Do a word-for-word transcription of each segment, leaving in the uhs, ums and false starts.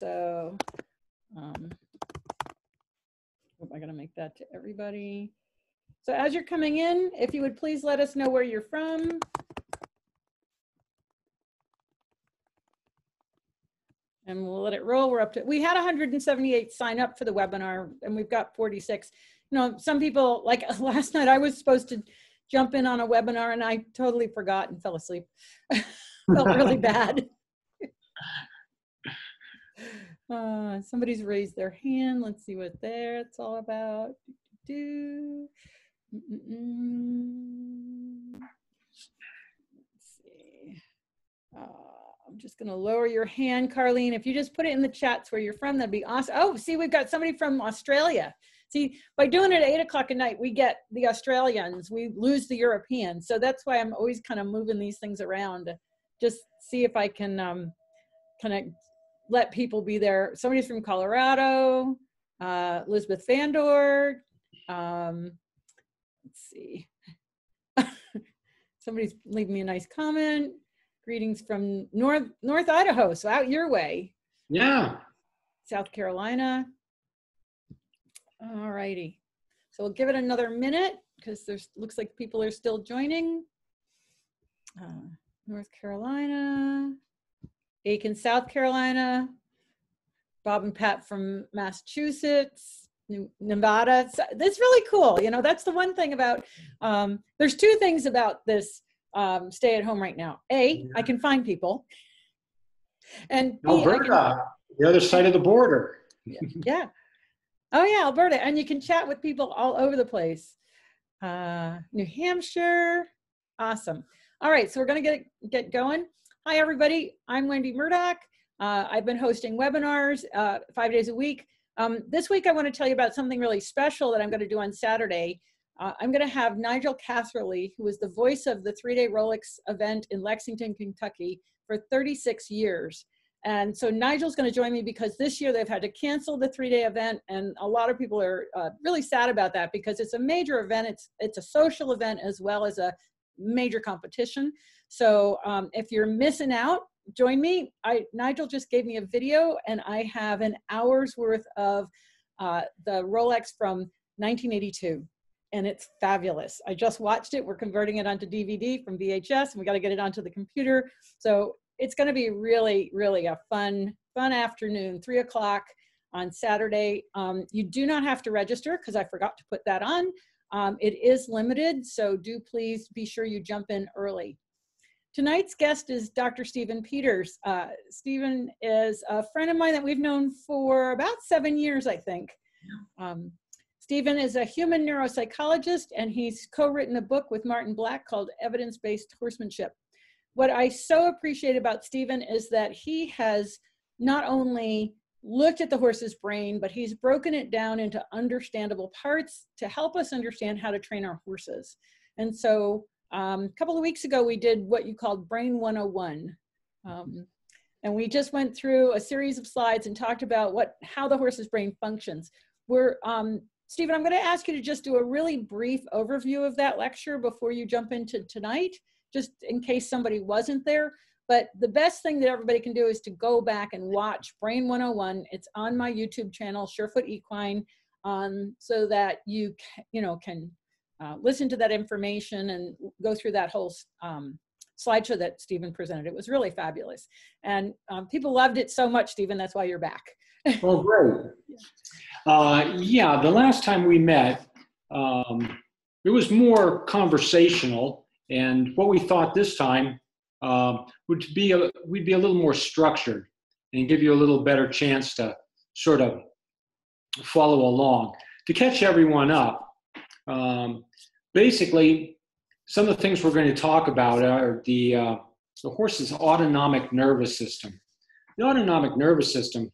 So um, I'm gonna make that to everybody. So as you're coming in, if you would please let us know where you're from. And we'll let it roll. We're up to, we had one hundred seventy-eight sign up for the webinar and we've got forty-six. You know, some people, like last night I was supposed to jump in on a webinar and I totally forgot and fell asleep. Felt really bad. Uh, somebody's raised their hand. Let's see what there it's all about. Do, do, do. Mm-mm. Let's see. Uh, I'm just going to lower your hand, Carleen. If you just put it in the chats where you're from, that'd be awesome. Oh, see, we've got somebody from Australia. See, by doing it at eight o'clock at night, we get the Australians, we lose the Europeans. So that's why I'm always kind of moving these things around. Just see if I can um, kind of let people be there. Somebody's from Colorado, uh, Elizabeth Vandor. Um, let's see. Somebody's leaving me a nice comment. Greetings from North North Idaho, so out your way. Yeah. South Carolina. All righty. So we'll give it another minute because there's looks like people are still joining. Uh, North Carolina, Aiken, South Carolina, Bob and Pat from Massachusetts, Nevada. So that's really cool. You know, that's the one thing about, um, there's two things about this um, stay at home right now. A, I can find people. And B, Alberta, can, the other side of the border. Yeah. Yeah. Oh yeah, Alberta. And you can chat with people all over the place. Uh, New Hampshire. Awesome. All right, so we're going to get get going. Hi, everybody. I'm Wendy Murdoch. Uh, I've been hosting webinars uh, five days a week. Um, this week, I want to tell you about something really special that I'm going to do on Saturday. Uh, I'm going to have Nigel Catherley, who was the voice of the three-day Rolex event in Lexington, Kentucky, for thirty-six years. And so Nigel's going to join me because this year they've had to cancel the three-day event, and a lot of people are uh, really sad about that because it's a major event. It's it's a social event as well as a major competition. So um, if you're missing out, join me. I, Nigel just gave me a video and I have an hour's worth of uh, the Rolex from nineteen eighty-two and it's fabulous. I just watched it. We're converting it onto D V D from V H S and we got to get it onto the computer. So it's going to be really, really a fun, fun afternoon, three o'clock on Saturday. Um, you do not have to register because I forgot to put that on. Um, it is limited, so do please be sure you jump in early. Tonight's guest is Doctor Stephen Peters. Uh, Stephen is a friend of mine that we've known for about seven years, I think. Um, Stephen is a human neuropsychologist, and he's co-written a book with Martin Black called Evidence-Based Horsemanship. What I so appreciate about Stephen is that he has not only looked at the horse's brain, but he's broken it down into understandable parts to help us understand how to train our horses. And so um, a couple of weeks ago, we did what you called Brain one oh one. Um, and we just went through a series of slides and talked about what how the horse's brain functions. We're, um, Stephen, I'm gonna ask you to just do a really brief overview of that lecture before you jump into tonight, just in case somebody wasn't there. But the best thing that everybody can do is to go back and watch Brain one oh one. It's on my YouTube channel, Surefoot Equine, um, so that you can, you know, can uh, listen to that information and go through that whole um, slideshow that Stephen presented. It was really fabulous. And um, people loved it so much, Stephen, that's why you're back. Well, great. Uh, yeah, the last time we met, um, it was more conversational. And what we thought this time, Uh, would be a, we'd be a little more structured and give you a little better chance to sort of follow along. To catch everyone up, um, basically, some of the things we're going to talk about are the, uh, the horse's autonomic nervous system. The autonomic nervous system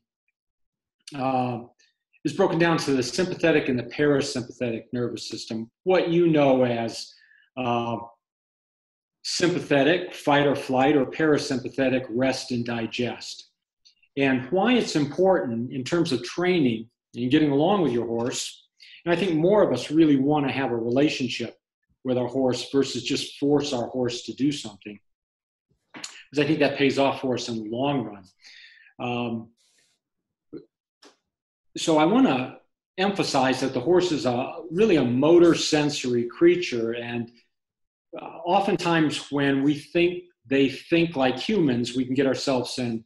uh, is broken down to the sympathetic and the parasympathetic nervous system, what you know as uh, sympathetic, fight or flight, or parasympathetic, rest and digest. And why it's important in terms of training and getting along with your horse, and I think more of us really want to have a relationship with our horse versus just force our horse to do something, because I think that pays off for us in the long run. Um, so I want to emphasize that the horse is a, really a motor sensory creature, and uh, oftentimes when we think they think like humans, we can get ourselves in,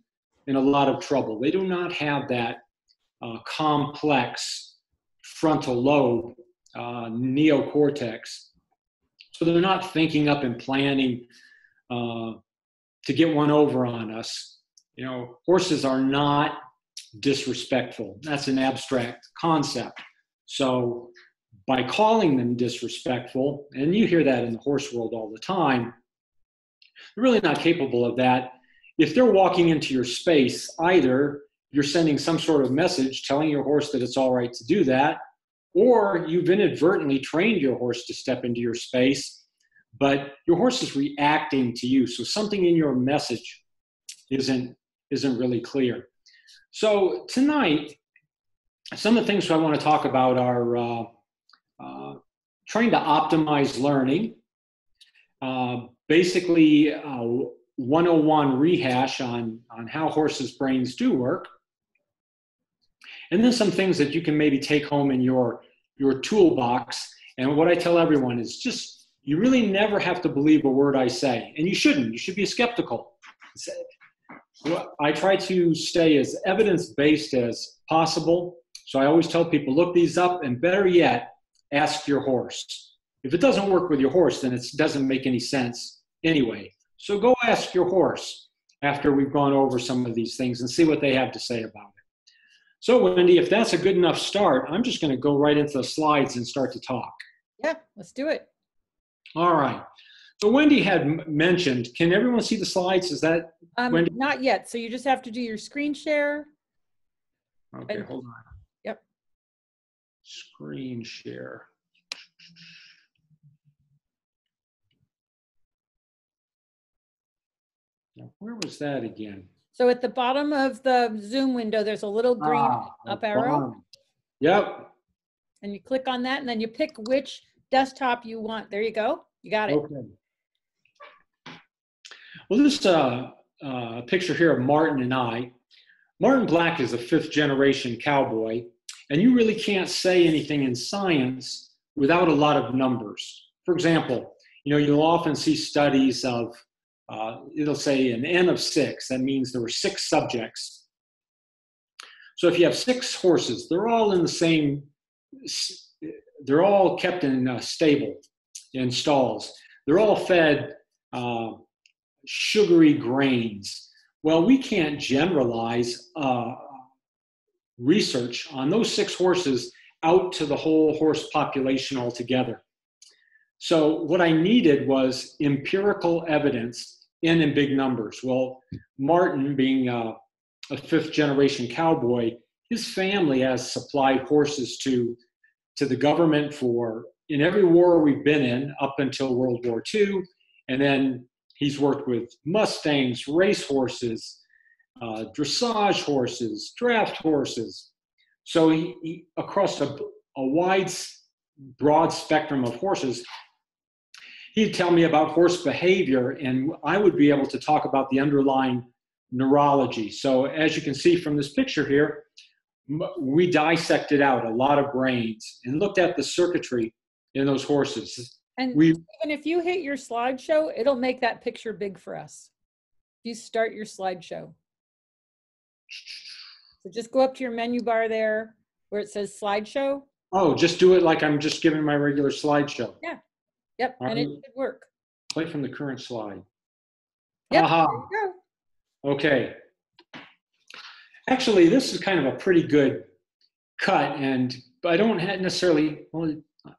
in a lot of trouble. They do not have that uh, complex frontal lobe, uh, neocortex. So they're not thinking up and planning uh, to get one over on us. You know, horses are not disrespectful. That's an abstract concept. So by calling them disrespectful, and you hear that in the horse world all the time, they're really not capable of that. If they're walking into your space, either you're sending some sort of message telling your horse that it's all right to do that, or you've inadvertently trained your horse to step into your space, but your horse is reacting to you. So something in your message isn't, isn't really clear. So tonight, some of the things I want to talk about are uh, uh, trying to optimize learning, uh, basically uh, one oh one rehash on, on how horses' brains do work, and then some things that you can maybe take home in your, your toolbox. And what I tell everyone is just, you really never have to believe a word I say. And you shouldn't. You should be skeptical. I try to stay as evidence-based as possible. So I always tell people, look these up, and better yet, ask your horse. If it doesn't work with your horse, then it doesn't make any sense anyway. So go ask your horse after we've gone over some of these things and see what they have to say about it. So, Wendy, if that's a good enough start, I'm just going to go right into the slides and start to talk. Yeah, let's do it. All right. So, Wendy had mentioned, can everyone see the slides? Is that um, Wendy? Not yet. So, you just have to do your screen share. Okay, and, hold on. Yep. Screen share. Now, where was that again? So at the bottom of the Zoom window, there's a little green ah, up arrow. Bottom. Yep. And you click on that, and then you pick which desktop you want. There you go. You got it. Okay. Well, this uh, uh, picture here of Martin and I. Martin Black is a fifth-generation cowboy, and you really can't say anything in science without a lot of numbers. For example, you know, you'll often see studies of Uh, it'll say an N of six. That means there were six subjects. So if you have six horses, they're all in the same, they're all kept in a stable, in stalls. They're all fed uh, sugary grains. Well, we can't generalize uh, research on those six horses out to the whole horse population altogether. So what I needed was empirical evidence and in big numbers. Well, Martin, being a, a fifth-generation cowboy, his family has supplied horses to, to the government for, in every war we've been in up until World War Two, and then he's worked with Mustangs, race horses, uh, dressage horses, draft horses. So he, he across a, a wide, broad spectrum of horses, he'd tell me about horse behavior, and I would be able to talk about the underlying neurology. So as you can see from this picture here, we dissected out a lot of brains and looked at the circuitry in those horses. And we, even if you hit your slideshow, it'll make that picture big for us. You start your slideshow. So just go up to your menu bar there where it says slideshow. Oh, just do it like I'm just giving my regular slideshow. Yeah. Yep, all and right. It should work. Play from the current slide. Yep, aha. There you go. Okay. Actually, this is kind of a pretty good cut, and I don't necessarily, well,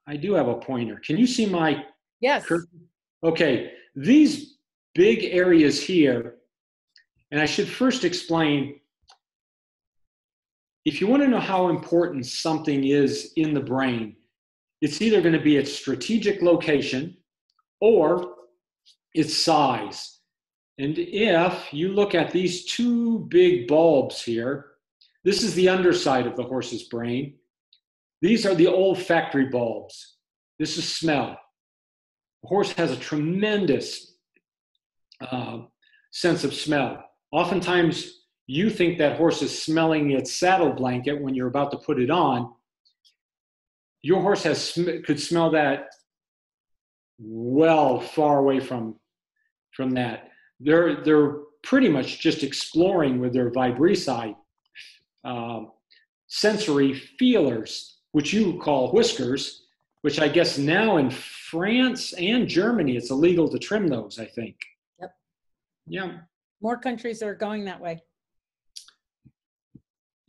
I do have a pointer. Can you see my? Yes. Curtain? Okay, these big areas here, and I should first explain, if you want to know how important something is in the brain, it's either going to be its strategic location or its size. And if you look at these two big bulbs here, this is the underside of the horse's brain. These are the olfactory bulbs. This is smell. The horse has a tremendous uh, sense of smell. Oftentimes, you think that horse is smelling its saddle blanket when you're about to put it on. Your horse has could smell that well far away from from that. They're they're pretty much just exploring with their vibrissae, uh, sensory feelers, which you call whiskers, which I guess now in France and Germany it's illegal to trim those, I think. Yep. Yeah. More countries are going that way.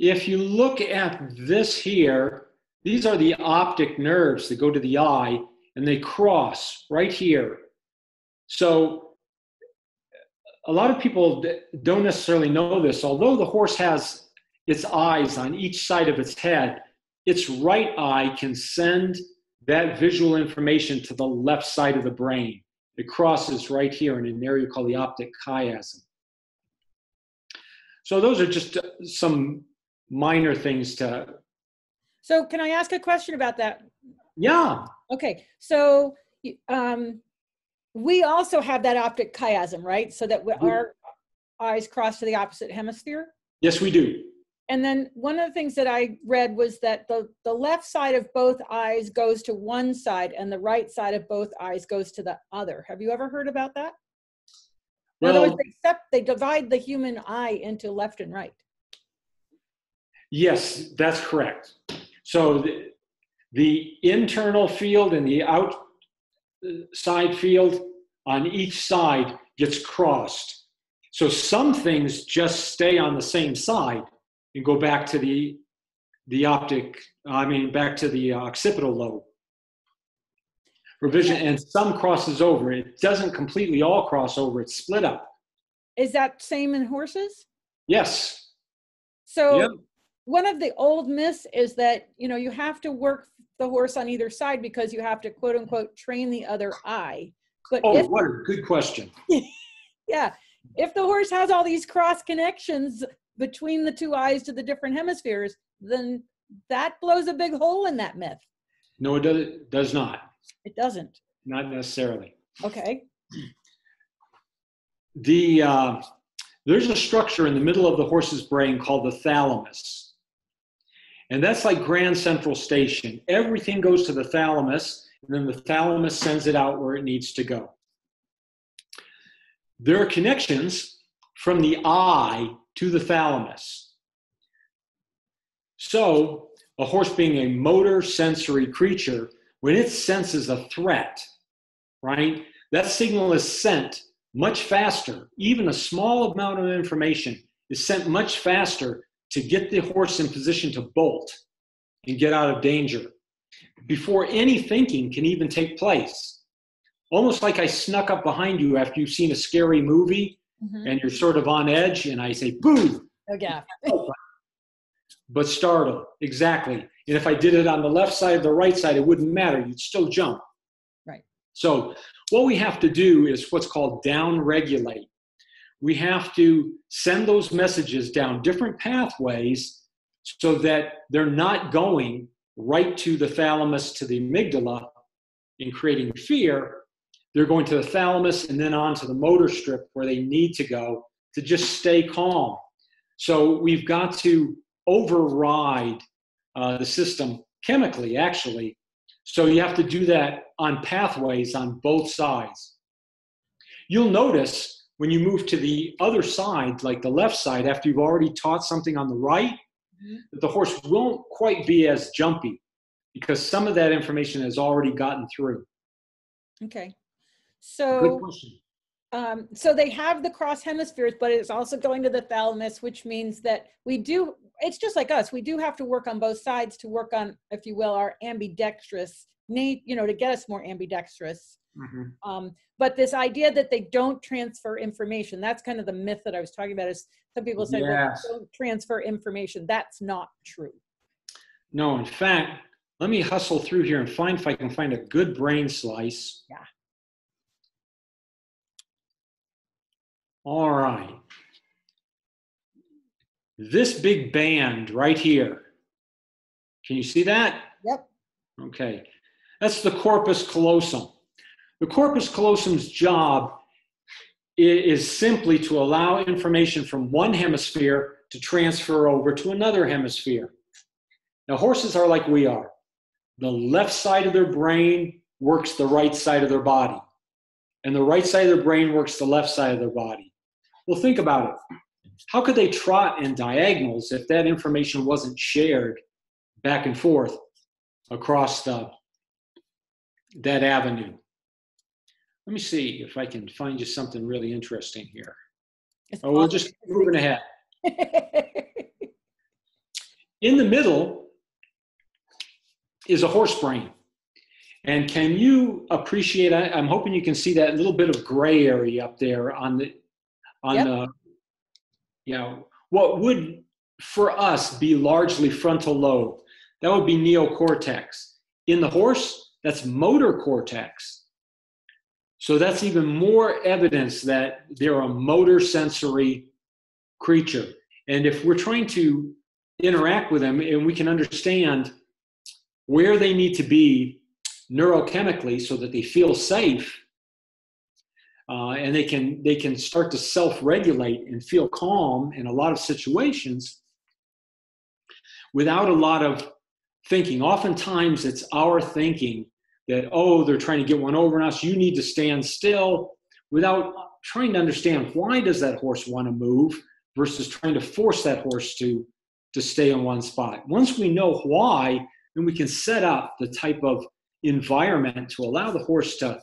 If you look at this here, these are the optic nerves that go to the eye, and they cross right here. So a lot of people don't necessarily know this. Although the horse has its eyes on each side of its head, its right eye can send that visual information to the left side of the brain. It crosses right here in an area called the optic chiasm. So those are just some minor things to... So can I ask a question about that? Yeah. Okay, so um, we also have that optic chiasm, right? So that we, our eyes cross to the opposite hemisphere? Yes, we do. And then one of the things that I read was that the, the left side of both eyes goes to one side and the right side of both eyes goes to the other. Have you ever heard about that? Well, in other words, they, accept, they divide the human eye into left and right. Yes, that's correct. So the, the internal field and the outside field on each side gets crossed. So some things just stay on the same side and go back to the, the optic, I mean, back to the occipital lobe revision, and some crosses over. It doesn't completely all cross over, it's split up. Is that same in horses? Yes. So yep. One of the old myths is that, you know, you have to work the horse on either side because you have to, quote unquote, train the other eye. But oh, if, what a good question. Yeah. If the horse has all these cross connections between the two eyes to the different hemispheres, then that blows a big hole in that myth. No, it does, it does not. It doesn't. Not necessarily. Okay. The, uh, there's a structure in the middle of the horse's brain called the thalamus. And that's like Grand Central Station. Everything goes to the thalamus, and then the thalamus sends it out where it needs to go. There are connections from the eye to the thalamus. So a horse being a motor sensory creature, when it senses a threat, right, that signal is sent much faster. Even a small amount of information is sent much faster to get the horse in position to bolt and get out of danger before any thinking can even take place. Almost like I snuck up behind you after you've seen a scary movie. Mm-hmm. And you're sort of on edge, and I say, boo! Oh, yeah. But startle, exactly. And if I did it on the left side or the right side, it wouldn't matter. You'd still jump. Right. So what we have to do is what's called down-regulate. We have to send those messages down different pathways so that they're not going right to the thalamus, to the amygdala, in creating fear. They're going to the thalamus and then on to the motor strip where they need to go to just stay calm. So we've got to override uh, the system chemically, actually. So you have to do that on pathways on both sides. You'll notice when you move to the other side, like the left side, after you've already taught something on the right, mm-hmm. that the horse won't quite be as jumpy because some of that information has already gotten through. Okay. So, um, so they have the cross hemispheres, but it's also going to the thalamus, which means that we do, it's just like us, we do have to work on both sides to work on, if you will, our ambidextrous need, you know, to get us more ambidextrous. Mm-hmm. Um, but this idea that they don't transfer information, that's kind of the myth that I was talking about, is some people say, yes. Well, don't transfer information. That's not true. No, in fact, let me hustle through here and find if I can find a good brain slice. Yeah. All right, this big band right here, can you see that? Yep. Okay, that's the corpus callosum. The corpus callosum's job is simply to allow information from one hemisphere to transfer over to another hemisphere. Now, horses are like we are. The left side of their brain works the right side of their body, and the right side of their brain works the left side of their body. Well, think about it. How could they trot in diagonals if that information wasn't shared back and forth across the, that avenue? Let me see if I can find you something really interesting here. It's oh, we'll just keep moving ahead. In the middle is a horse brain. And can you appreciate, I, I'm hoping you can see that little bit of gray area up there on the, on yep. the, you know, what would for us be largely frontal lobe. That would be neocortex. In the horse, that's motor cortex. So that's even more evidence that they're a motor sensory creature. And if we're trying to interact with them and we can understand where they need to be neurochemically so that they feel safe, uh, and they can, they can start to self-regulate and feel calm in a lot of situations without a lot of thinking. Oftentimes it's our thinking that, oh, they're trying to get one over on us, you need to stand still, without trying to understand why does that horse want to move versus trying to force that horse to, to stay in one spot. Once we know why, then we can set up the type of environment to allow the horse to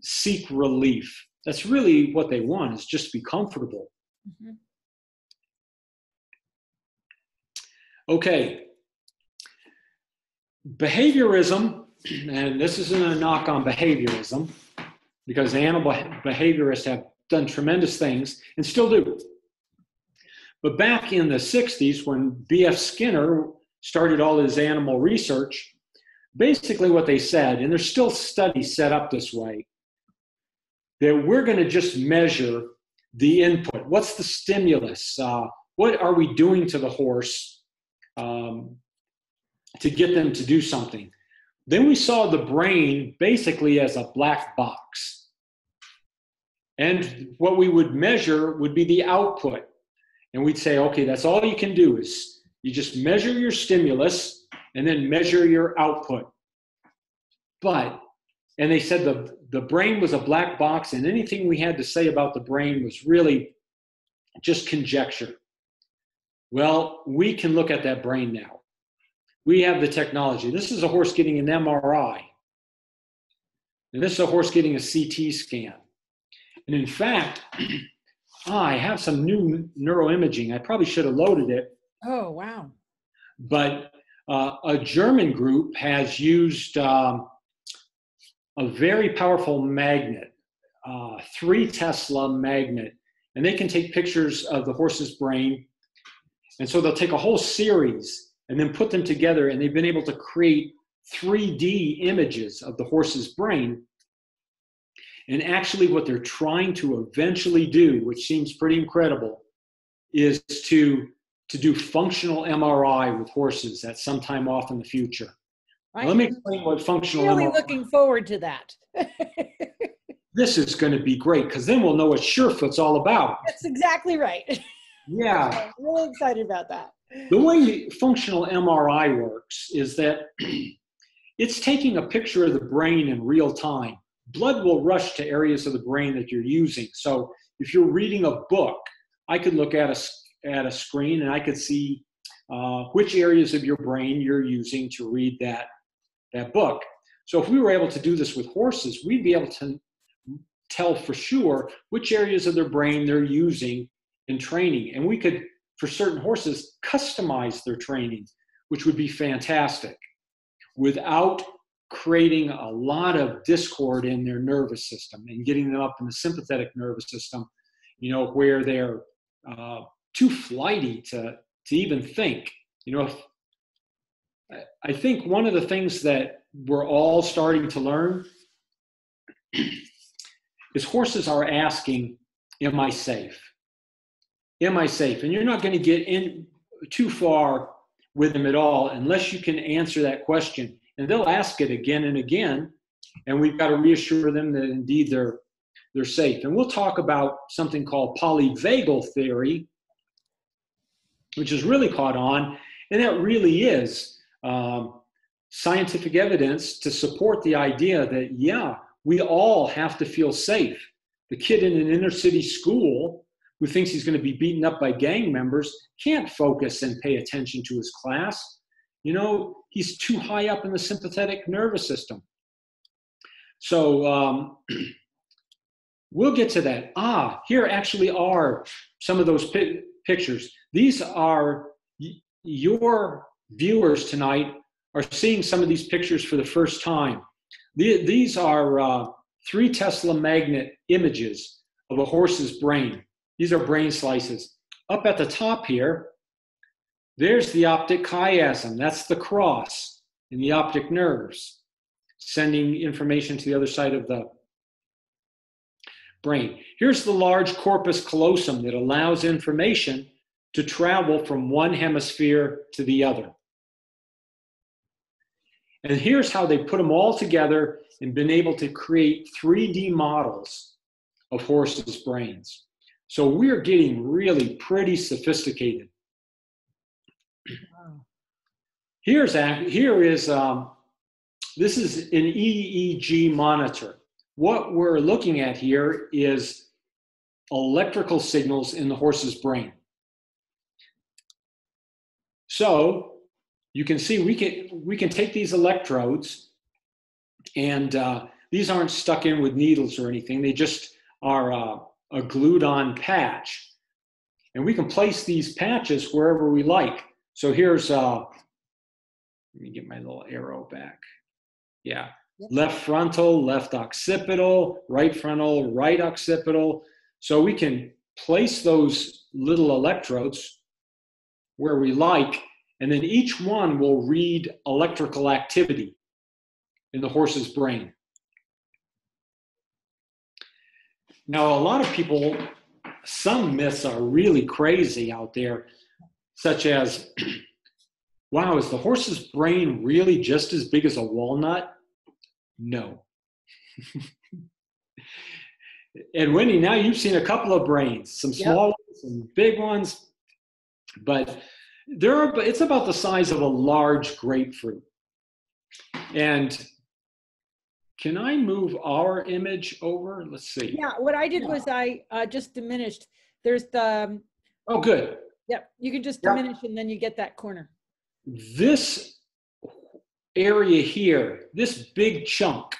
seek relief. That's really what they want, is just to be comfortable. Mm-hmm. Okay. Behaviorism, and this isn't a knock on behaviorism, because animal behaviorists have done tremendous things and still do. But back in the sixties, when B F Skinner started all his animal research, basically what they said, and there's still studies set up this way, that we're going to just measure the input. What's the stimulus? Uh, what are we doing to the horse um, to get them to do something? Then we saw the brain basically as a black box. And what we would measure would be the output. And we'd say, okay, that's all you can do is you just measure your stimulus and then measure your output. But, and they said the, the brain was a black box, and anything we had to say about the brain was really just conjecture. Well, we can look at that brain now. We have the technology. This is a horse getting an M R I. And this is a horse getting a C T scan. And in fact, I have some new neuroimaging. I probably should have loaded it. Oh, wow. But uh, a German group has used um, a very powerful magnet, uh, three Tesla magnet, and they can take pictures of the horse's brain. And so they'll take a whole series and then put them together, and they've been able to create three D images of the horse's brain. And actually what they're trying to eventually do, which seems pretty incredible, is to, to do functional M R I with horses at some time off in the future. Now, let me explain what functional really M R I is. I'm really looking forward to that. This is going to be great, because then we'll know what Surefoot's all about. That's exactly right. Yeah. I'm really excited about that. The way functional M R I works is that it's taking a picture of the brain in real time. Blood will rush to areas of the brain that you're using. So if you're reading a book, I could look at a, at a screen and I could see uh, which areas of your brain you're using to read that, that book. So if we were able to do this with horses, we'd be able to tell for sure which areas of their brain they're using in training. And we could, for certain horses, customize their training, which would be fantastic, without creating a lot of discord in their nervous system and getting them up in the sympathetic nervous system, you know, where they're uh, too flighty to, to even think. You know, if, I think one of the things that we're all starting to learn is horses are asking, am I safe? Am I safe? And you're not going to get in too far with them at all unless you can answer that question. And they'll ask it again and again, and we've got to reassure them that indeed they're they're safe. And we'll talk about something called polyvagal theory, which has really caught on, and that really is um, scientific evidence to support the idea that, yeah, we all have to feel safe. The kid in an inner city school who thinks he's going to be beaten up by gang members can't focus and pay attention to his class. You know, he's too high up in the sympathetic nervous system. So um, we'll get to that. Ah, here actually are some of those pi pictures. These are, your viewers tonight are seeing some of these pictures for the first time. The, these are uh, three Tesla magnet images of a horse's brain. These are brain slices. Up at the top here, there's the optic chiasm. That's the cross in the optic nerves, sending information to the other side of the brain. Here's the large corpus callosum that allows information to travel from one hemisphere to the other. And here's how they put them all together and been able to create three D models of horses' brains. So we're getting really pretty sophisticated. Wow. Here's a, here is, um, this is an E E G monitor. What we're looking at here is electrical signals in the horse's brain. So you can see we can, we can take these electrodes, and uh, these aren't stuck in with needles or anything. They just are uh, a glued on patch. And we can place these patches wherever we like. So here's, uh, let me get my little arrow back. Yeah, yep. Left frontal, left occipital, right frontal, right occipital. So we can place those little electrodes where we like, and then each one will read electrical activity in the horse's brain. Now, a lot of people, some myths are really crazy out there, such as, wow, is the horse's brain really just as big as a walnut? No. And Wendy, now you've seen a couple of brains, some small yep. ones, some big ones, but there are, it's about the size of a large grapefruit. And can I move our image over? Let's see. Yeah, what I did yeah. was I uh, just diminished. There's the... Um, oh, good. Yep, you can just diminish yep. and then you get that corner. This area here, this big chunk,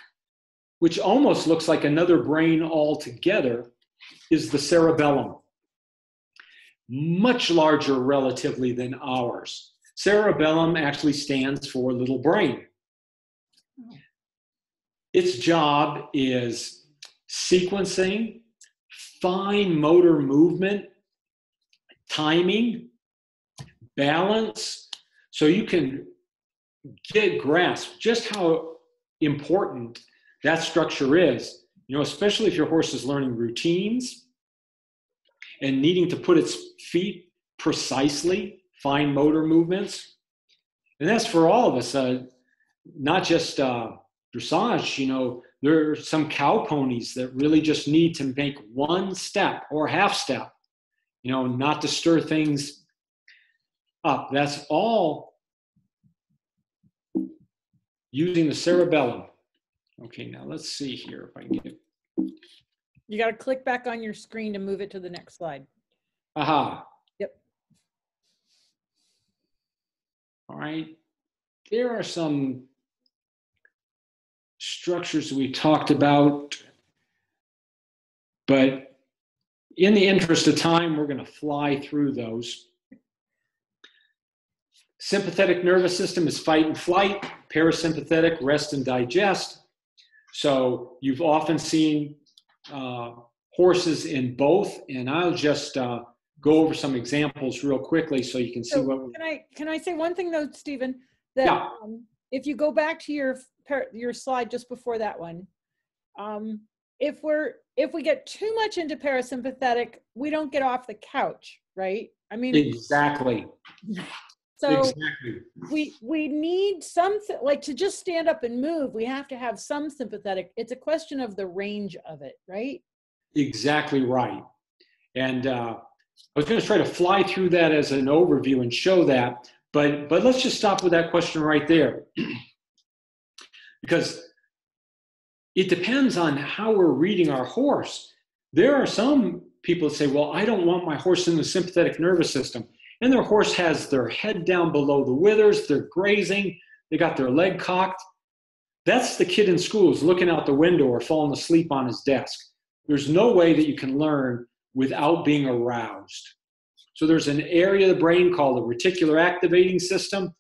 which almost looks like another brain altogether, is the cerebellum. Much larger relatively than ours. Cerebellum actually stands for little brain. Its job is sequencing, fine motor movement, timing, balance, so you can get grasp just how important that structure is, you know, especially if your horse is learning routines and needing to put its feet precisely, fine motor movements. And that's for all of us, uh, not just uh, dressage. You know, there are some cow ponies that really just need to make one step or half step, you know, not to stir things up. That's all using the cerebellum. Okay, now let's see here if I can get it. You got to click back on your screen to move it to the next slide. Aha. Yep. All right. There are some structures we talked about, but in the interest of time, we're going to fly through those. Sympathetic nervous system is fight and flight. Parasympathetic, rest and digest. So you've often seen Uh, horses in both, and I'll just uh, go over some examples real quickly so you can so see what. Can I can I say one thing though, Stephen? That yeah. um, if you go back to your your slide just before that one, um, if we're if we get too much into parasympathetic, we don't get off the couch, right? I mean, exactly. So exactly. we we need some, like, to just stand up and move, we have to have some sympathetic. It's a question of the range of it, right? exactly right. And uh, I was going to try to fly through that as an overview and show that, but, but let's just stop with that question right there. Because it depends on how we're reading our horse. There are some people that say, well, I don't want my horse in the sympathetic nervous system. And their horse has their head down below the withers, they're grazing, they got their leg cocked. That's the kid in school who's looking out the window or falling asleep on his desk. There's no way that you can learn without being aroused. So there's an area of the brain called the reticular activating system.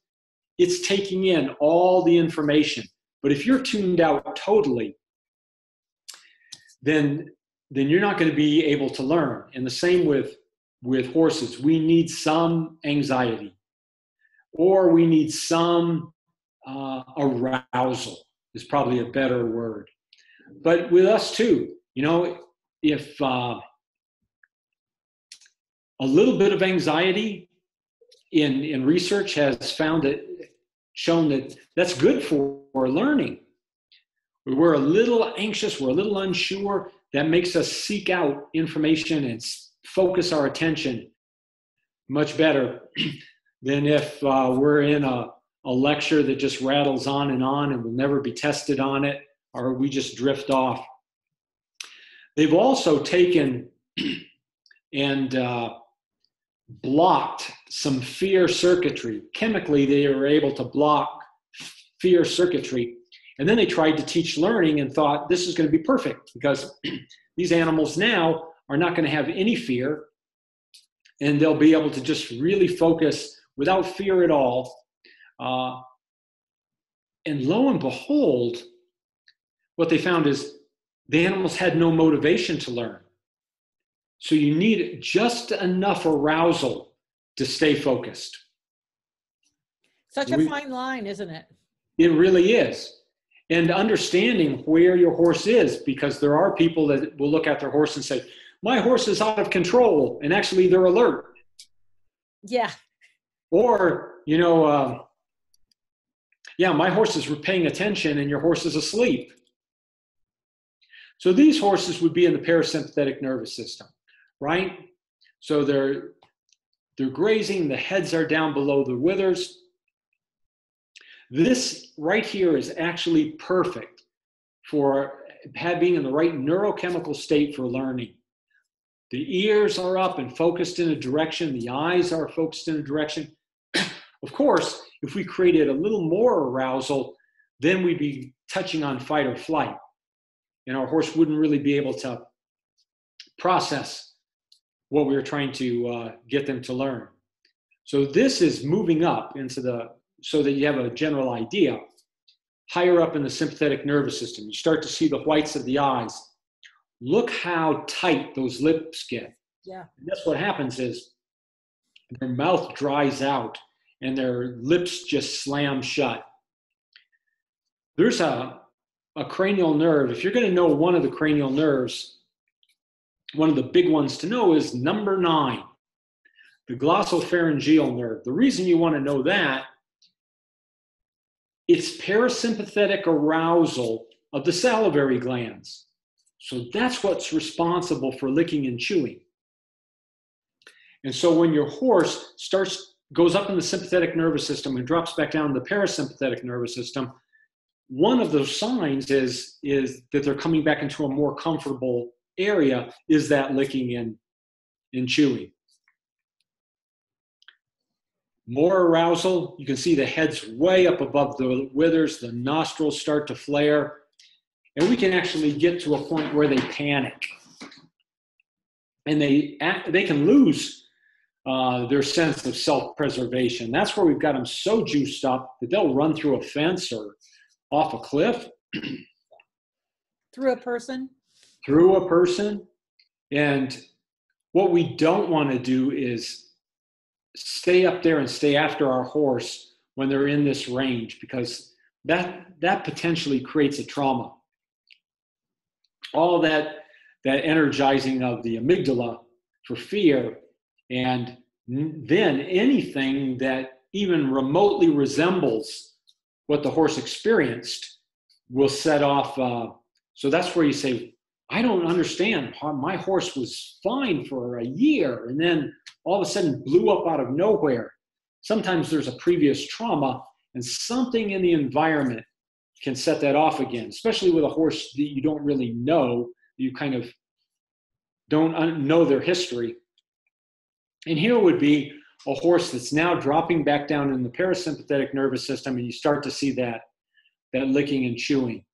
It's taking in all the information. But if you're tuned out totally, then, then you're not going to be able to learn. And the same with, with horses. We need some anxiety, or we need some uh, arousal is probably a better word. But with us too, you know, if uh, a little bit of anxiety in, in research has found that, shown that that's good for Or learning. We're a little anxious, we're a little unsure. That makes us seek out information and focus our attention much better than if uh, we're in a, a lecture that just rattles on and on and will never be tested on it, or we just drift off. They've also taken and uh, blocked some fear circuitry. Chemically, they were able to block fear circuitry. And then they tried to teach learning and thought this is going to be perfect because these animals now are not going to have any fear and they'll be able to just really focus without fear at all. Uh, and lo and behold, what they found is the animals had no motivation to learn. So you need just enough arousal to stay focused. Such a we, fine line, isn't it? It really is. And understanding where your horse is, because there are people that will look at their horse and say, my horse is out of control, and actually they're alert. Yeah. Or, you know, uh, yeah, my horse is paying attention and your horse is asleep. So these horses would be in the parasympathetic nervous system, right? So they're, they're grazing, the heads are down below the withers. This right here is actually perfect for being in the right neurochemical state for learning. The ears are up and focused in a direction. The eyes are focused in a direction. Of course, if we created a little more arousal, then we'd be touching on fight or flight. And our horse wouldn't really be able to process what we were trying to uh, get them to learn. So this is moving up into the so that you have a general idea, higher up in the sympathetic nervous system. You start to see the whites of the eyes. Look how tight those lips get. Yeah. And that's what happens is their mouth dries out and their lips just slam shut. There's a, a cranial nerve. If you're going to know one of the cranial nerves, one of the big ones to know is number nine, the glossopharyngeal nerve. The reason you want to know that, it's parasympathetic arousal of the salivary glands. So that's what's responsible for licking and chewing. And so when your horse starts, goes up in the sympathetic nervous system and drops back down to the parasympathetic nervous system, one of those signs is, is that they're coming back into a more comfortable area is that licking and, and chewing. More arousal, you can see the heads way up above the withers, the nostrils start to flare, and we can actually get to a point where they panic. And they, they can lose uh, their sense of self-preservation. That's where we've got them so juiced up that they'll run through a fence or off a cliff. Through a person? Through a person. And what we don't want to do is stay up there and stay after our horse when they're in this range, because that that potentially creates a trauma. All that that energizing of the amygdala for fear, and then anything that even remotely resembles what the horse experienced will set off. Uh, so that's where you say, I don't understand. My horse was fine for a year and then all of a sudden blew up out of nowhere. Sometimes there's a previous trauma and something in the environment can set that off again, especially with a horse that you don't really know. You kind of don't know their history. And here would be a horse that's now dropping back down in the parasympathetic nervous system, and you start to see that, that licking and chewing.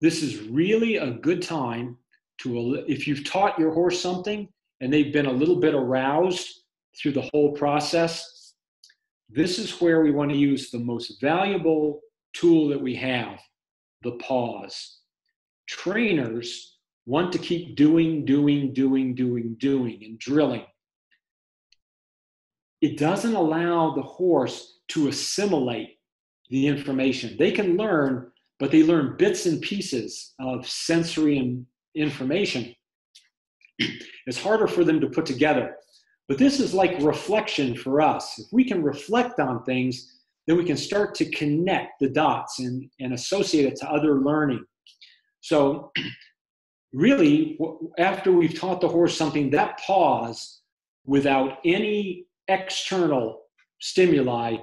This is really a good time to, if you've taught your horse something and they've been a little bit aroused through the whole process, this is where we want to use the most valuable tool that we have, the pause. Trainers want to keep doing, doing, doing, doing, doing, and drilling. It doesn't allow the horse to assimilate the information. They can learn, but they learn bits and pieces of sensory information. It's harder for them to put together. But this is like reflection for us. If we can reflect on things, then we can start to connect the dots and, and associate it to other learning. So really, after we've taught the horse something, that pause without any external stimuli,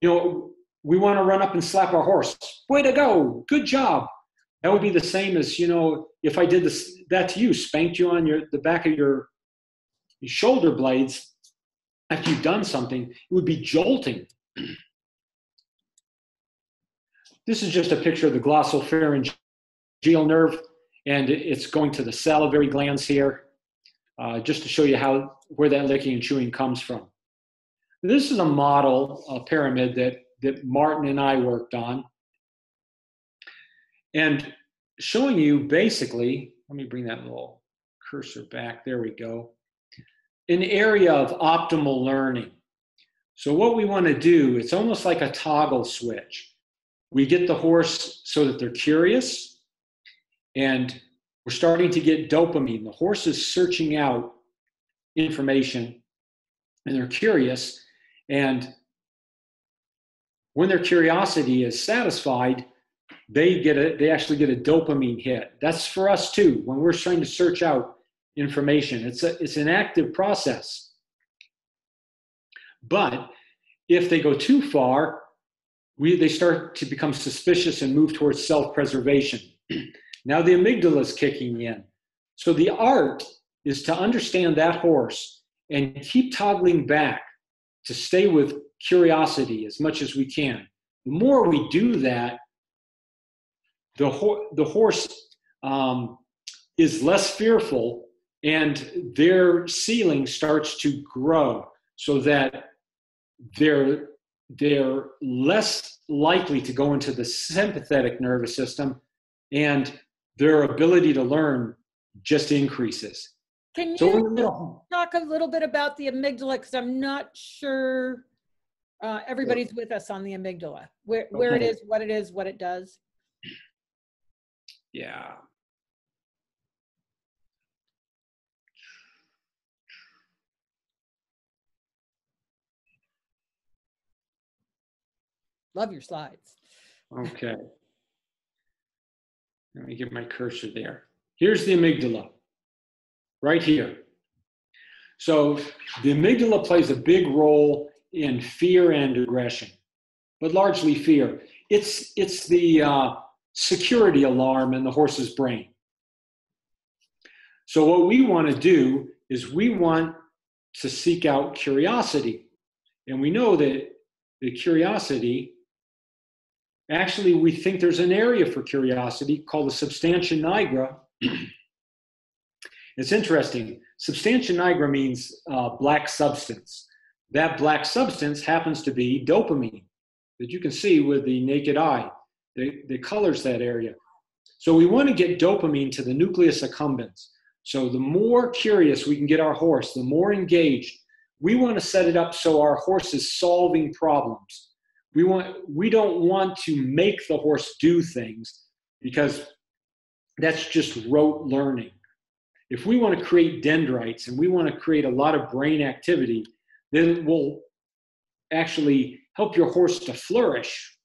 you know, we want to run up and slap our horse. Way to go. Good job. That would be the same as, you know, if I did this, that to you, spanked you on your, the back of your, your shoulder blades after you've done something, it would be jolting. This is just a picture of the glossopharyngeal nerve, and it's going to the salivary glands here, uh, just to show you how, where that licking and chewing comes from. This is a model, a pyramid that, that Martin and I worked on, and showing you basically, let me bring that little cursor back, there we go, an area of optimal learning. So what we want to do, it's almost like a toggle switch. We get the horse so that they're curious, and we're starting to get dopamine. The horse is searching out information, and they're curious. And when their curiosity is satisfied, they get a, they actually get a dopamine hit. That's for us too. When we're trying to search out information, it's a, it's an active process. But if they go too far, we, they start to become suspicious and move towards self-preservation. Now the amygdala is kicking in. So the art is to understand that horse and keep toggling back to stay with curiosity as much as we can. The more we do that, the, ho the horse um, is less fearful, and their ceiling starts to grow so that they're, they're less likely to go into the sympathetic nervous system, and their ability to learn just increases. Can you so talk a little bit about the amygdala? Because I'm not sure uh, everybody's with us on the amygdala. Where, where okay. it is, what it is, what it does. Yeah. Love your slides. Okay. Let me get my cursor there. Here's the amygdala, right here. So the amygdala plays a big role in fear and aggression, but largely fear. It's, it's the uh, security alarm in the horse's brain. So what we want to do is we want to seek out curiosity. And we know that the curiosity, actually, we think there's an area for curiosity called the substantia nigra. It's interesting. Substantia nigra means uh, black substance. That black substance happens to be dopamine that you can see with the naked eye that, that colors that area. So we want to get dopamine to the nucleus accumbens. So the more curious we can get our horse, the more engaged. We want to set it up so our horse is solving problems. We want, we don't want to make the horse do things, because that's just rote learning. If we want to create dendrites and we want to create a lot of brain activity, then it will actually help your horse to flourish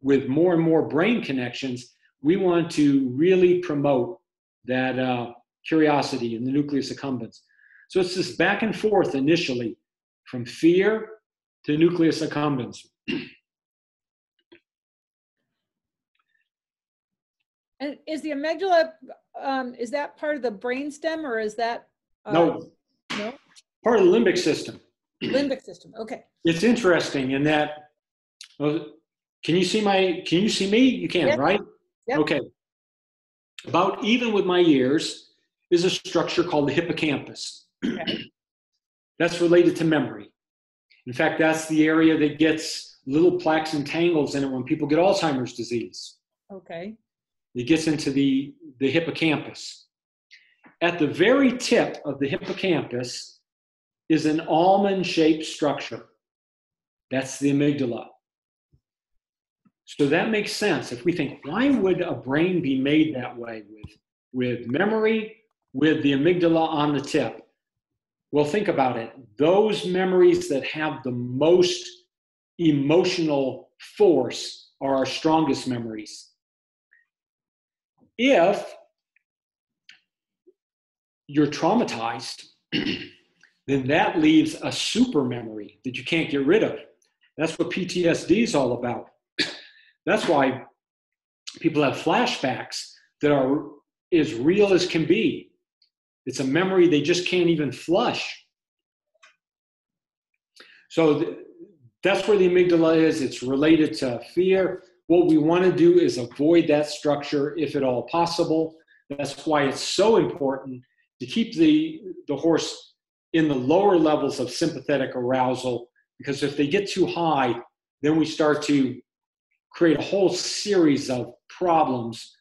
with more and more brain connections. We want to really promote that uh, curiosity in the nucleus accumbens. So it's this back and forth initially from fear to nucleus accumbens. And is the amygdala, um, is that part of the brainstem, or is that? Uh, no. No? Part of the limbic system. Limbic system, okay. It's interesting in that, well, can you see my, can you see me? You can, yep. Right? Yep. Okay. About even with my ears is a structure called the hippocampus. Okay. That's related to memory. In fact, that's the area that gets little plaques and tangles in it when people get Alzheimer's disease. Okay. It gets into the, the hippocampus. At the very tip of the hippocampus is an almond-shaped structure. That's the amygdala. So that makes sense. If we think, why would a brain be made that way with, with memory, with the amygdala on the tip? Well, think about it. Those memories that have the most emotional force are our strongest memories. If you're traumatized, then that leaves a super memory that you can't get rid of. That's what P T S D is all about. That's why people have flashbacks that are as real as can be. It's a memory they just can't even flush. So th- that's where the amygdala is. It's related to fear. What we want to do is avoid that structure if at all possible. That's why it's so important to keep the, the horse in the lower levels of sympathetic arousal, because if they get too high, then we start to create a whole series of problems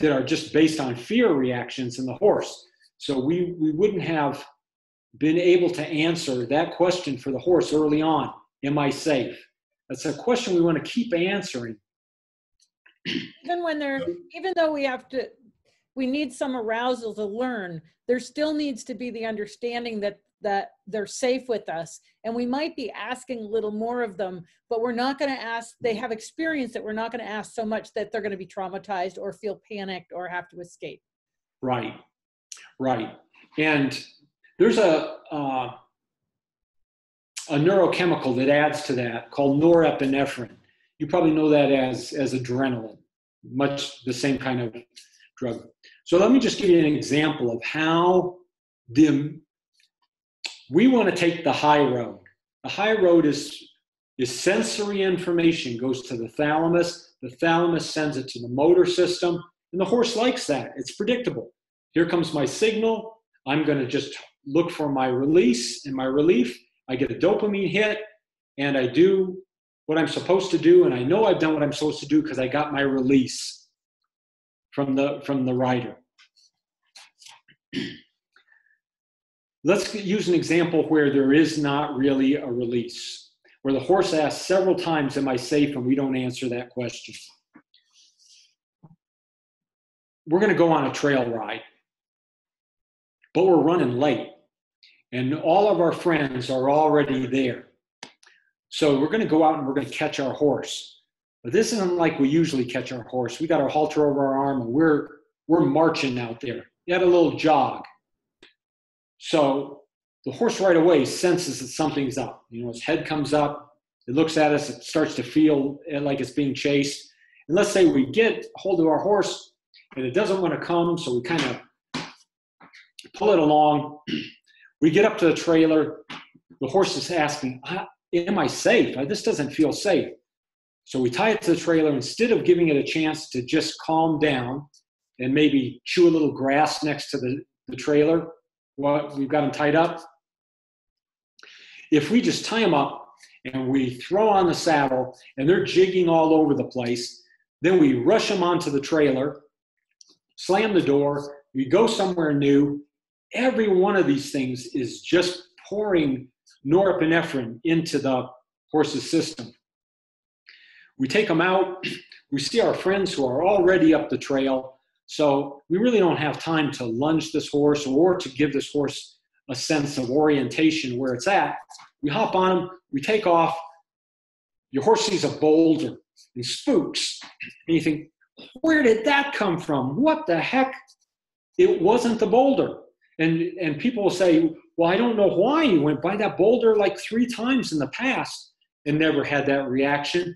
that are just based on fear reactions in the horse. So we, we wouldn't have been able to answer that question for the horse early on. Am I safe? That's a question we want to keep answering. Even when they're, even though we have to, we need some arousal to learn, there still needs to be the understanding that, that they're safe with us. And we might be asking a little more of them, but we're not going to ask, they have experience that we're not going to ask so much that they're going to be traumatized or feel panicked or have to escape. Right, right. And there's a, uh, a neurochemical that adds to that called norepinephrine. You probably know that as, as adrenaline, much the same kind of drug. So let me just give you an example of how the, we want to take the high road. The high road is, is sensory information goes to the thalamus. The thalamus sends it to the motor system, and the horse likes that. It's predictable. Here comes my signal. I'm going to just look for my release and my relief. I get a dopamine hit, and I do what I'm supposed to do, and I know I've done what I'm supposed to do because I got my release from the, from the rider. Let's use an example where there is not really a release, where the horse asks several times, am I safe, and we don't answer that question. We're going to go on a trail ride, but we're running late. And all of our friends are already there. So we're going to go out and we're going to catch our horse. But this isn't like we usually catch our horse. We got our halter over our arm and we're, we're marching out there. We had a little jog. So the horse right away senses that something's up. You know, its head comes up. It looks at us. It starts to feel like it's being chased. And let's say we get hold of our horse and it doesn't want to come. So we kind of pull it along. We get up to the trailer, the horse is asking, am I safe? This doesn't feel safe. So we tie it to the trailer. Instead of giving it a chance to just calm down and maybe chew a little grass next to the, the trailer, well, we've got them tied up. If we just tie them up and we throw on the saddle and they're jigging all over the place, then we rush them onto the trailer, slam the door, we go somewhere new. Every one of these things is just pouring norepinephrine into the horse's system. We take them out. We see our friends who are already up the trail. So we really don't have time to lunge this horse or to give this horse a sense of orientation where it's at. We hop on him. We take off. Your horse sees a boulder and spooks. And you think, where did that come from? What the heck? It wasn't the boulder. And, and people will say, well, I don't know why you went by that boulder like three times in the past and never had that reaction.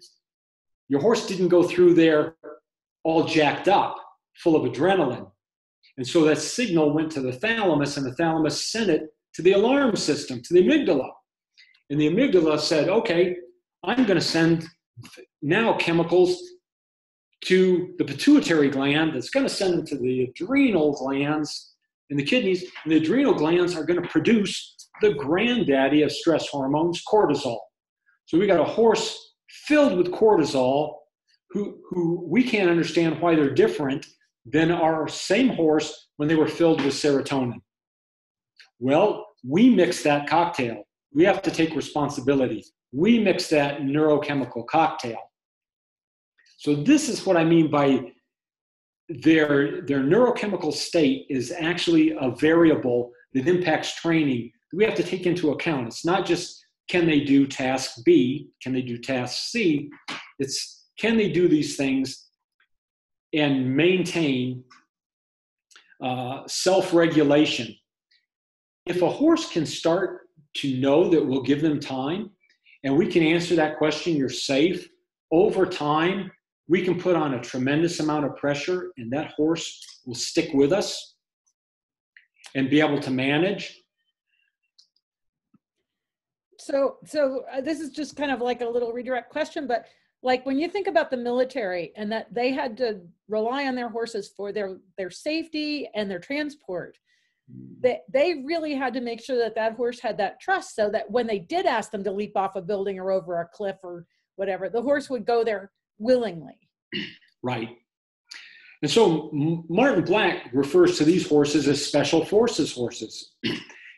Your horse didn't go through there all jacked up, full of adrenaline. And so that signal went to the thalamus, and the thalamus sent it to the alarm system, to the amygdala. And the amygdala said, okay, I'm going to send now chemicals to the pituitary gland that's going to send them to the adrenal glands and the kidneys. And the adrenal glands are going to produce the granddaddy of stress hormones, cortisol. So we got a horse filled with cortisol who, who we can't understand why they're different than our same horse when they were filled with serotonin. Well, we mix that cocktail. We have to take responsibility. We mix that neurochemical cocktail. So this is what I mean by their, their neurochemical state is actually a variable that impacts training that we have to take into account. It's not just can they do task B, can they do task C, it's can they do these things and maintain uh, self-regulation. If a horse can start to know that we'll give them time, and we can answer that question, you're safe, over time, we can put on a tremendous amount of pressure, and that horse will stick with us and be able to manage. So, so uh, this is just kind of like a little redirect question, but like when you think about the military and that they had to rely on their horses for their, their safety and their transport, They, they really had to make sure that that horse had that trust so that when they did ask them to leap off a building or over a cliff or whatever, the horse would go there willingly. Right. And so Martin Black refers to these horses as special forces horses.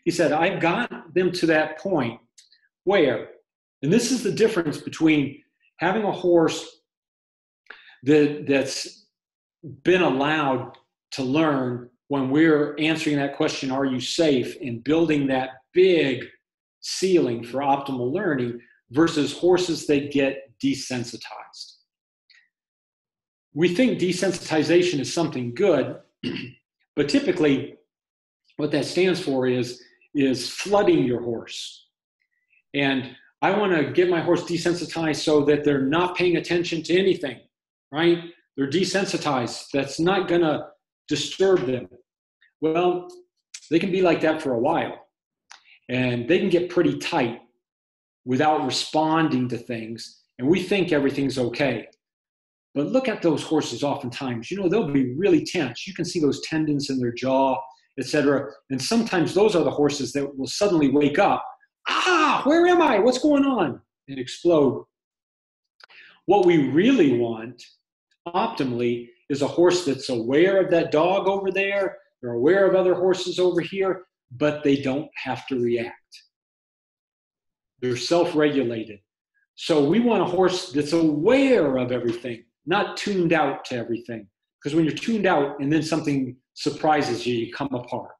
He said, I've got them to that point where, and this is the difference between having a horse that, that's been allowed to learn when we're answering that question, are you safe, and building that big ceiling for optimal learning versus horses that get desensitized. We think desensitization is something good, but typically what that stands for is, is flooding your horse. And I want to get my horse desensitized so that they're not paying attention to anything, right? They're desensitized. That's not going to disturb them. Well, they can be like that for a while, and they can get pretty tight without responding to things, and we think everything's okay. But look at those horses oftentimes. You know, they'll be really tense. You can see those tendons in their jaw, et cetera. And sometimes those are the horses that will suddenly wake up. Ah, where am I? What's going on? And explode. What we really want, optimally, is a horse that's aware of that dog over there. They're aware of other horses over here, but they don't have to react. They're self-regulated. So we want a horse that's aware of everything, not tuned out to everything. Because when you're tuned out and then something surprises you, you come apart.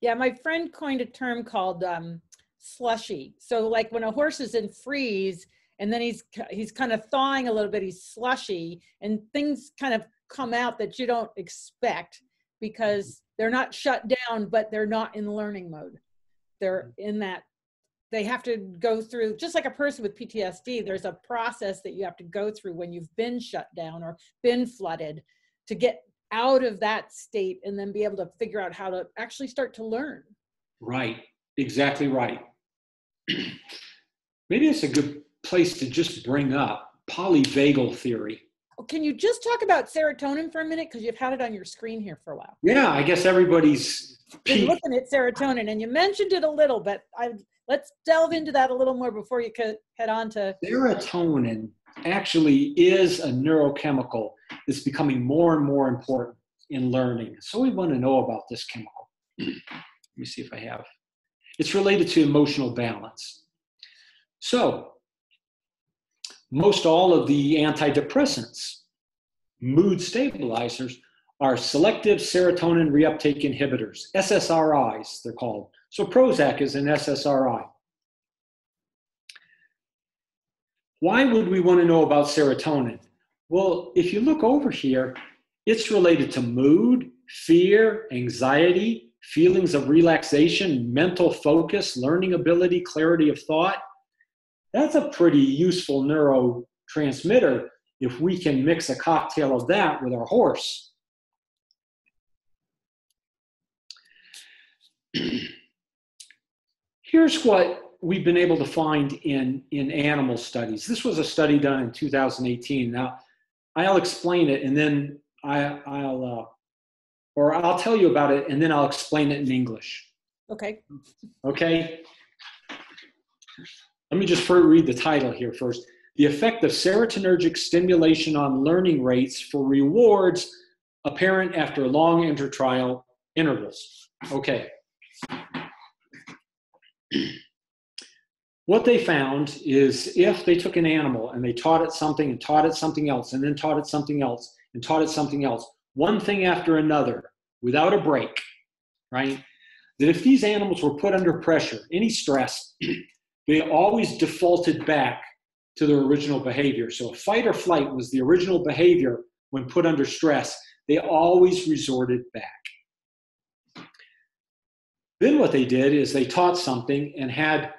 Yeah, my friend coined a term called um, slushy. So like when a horse is in freeze and then he's, he's kind of thawing a little bit, he's slushy, and things kind of come out that you don't expect because they're not shut down, but they're not in learning mode. They're in that, they have to go through, just like a person with P T S D, there's a process that you have to go through when you've been shut down or been flooded to get out of that state and then be able to figure out how to actually start to learn. Right, exactly right. Maybe it's a good place to just bring up polyvagal theory. Can you just talk about serotonin for a minute? Because you've had it on your screen here for a while. Yeah, I guess everybody's been looking at serotonin, and you mentioned it a little, but I, let's delve into that a little more before you could head on to... Serotonin actually is a neurochemical that's becoming more and more important in learning. So we want to know about this chemical. Let me see if I have... It's related to emotional balance. So... most all of the antidepressants, mood stabilizers, are selective serotonin reuptake inhibitors, S S R Is they're called. So Prozac is an S S R I. Why would we want to know about serotonin? Well, if you look over here, it's related to mood, fear, anxiety, feelings of relaxation, mental focus, learning ability, clarity of thought. That's a pretty useful neurotransmitter if we can mix a cocktail of that with our horse. Here's what we've been able to find in, in animal studies. This was a study done in two thousand eighteen. Now, I'll explain it and then I, I'll, uh, or I'll tell you about it and then I'll explain it in English. Okay. Okay. Let me just read the title here first. The effect of serotonergic stimulation on learning rates for rewards apparent after long intertrial intervals. Okay. What they found is if they took an animal and they taught it something and taught it something else and then taught it something else and taught it something else, one thing after another, without a break, right? That if these animals were put under pressure, any stress, they always defaulted back to their original behavior. So if fight or flight was the original behavior when put under stress, they always resorted back. Then what they did is they taught something and had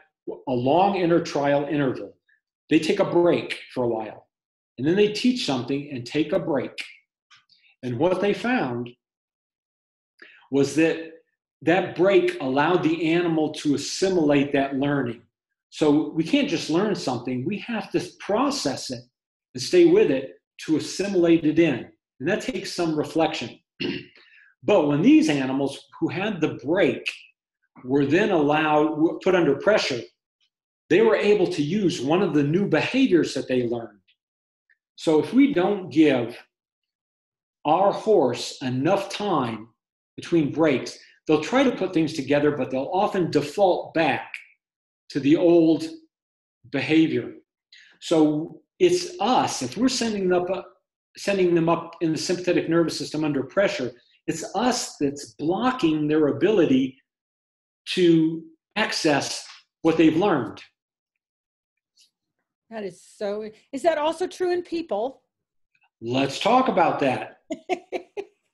a long intertrial interval. They take a break for a while, and then they teach something and take a break. And what they found was that that break allowed the animal to assimilate that learning. So we can't just learn something, we have to process it and stay with it to assimilate it in. And that takes some reflection. But when these animals who had the break were then allowed, were put under pressure, they were able to use one of the new behaviors that they learned. So if we don't give our horse enough time between breaks, they'll try to put things together, but they'll often default back to the old behavior. So it's us, if we're sending them up, sending them up in the sympathetic nervous system under pressure, it's us that's blocking their ability to access what they've learned. That is so, is that also true in people? Let's talk about that.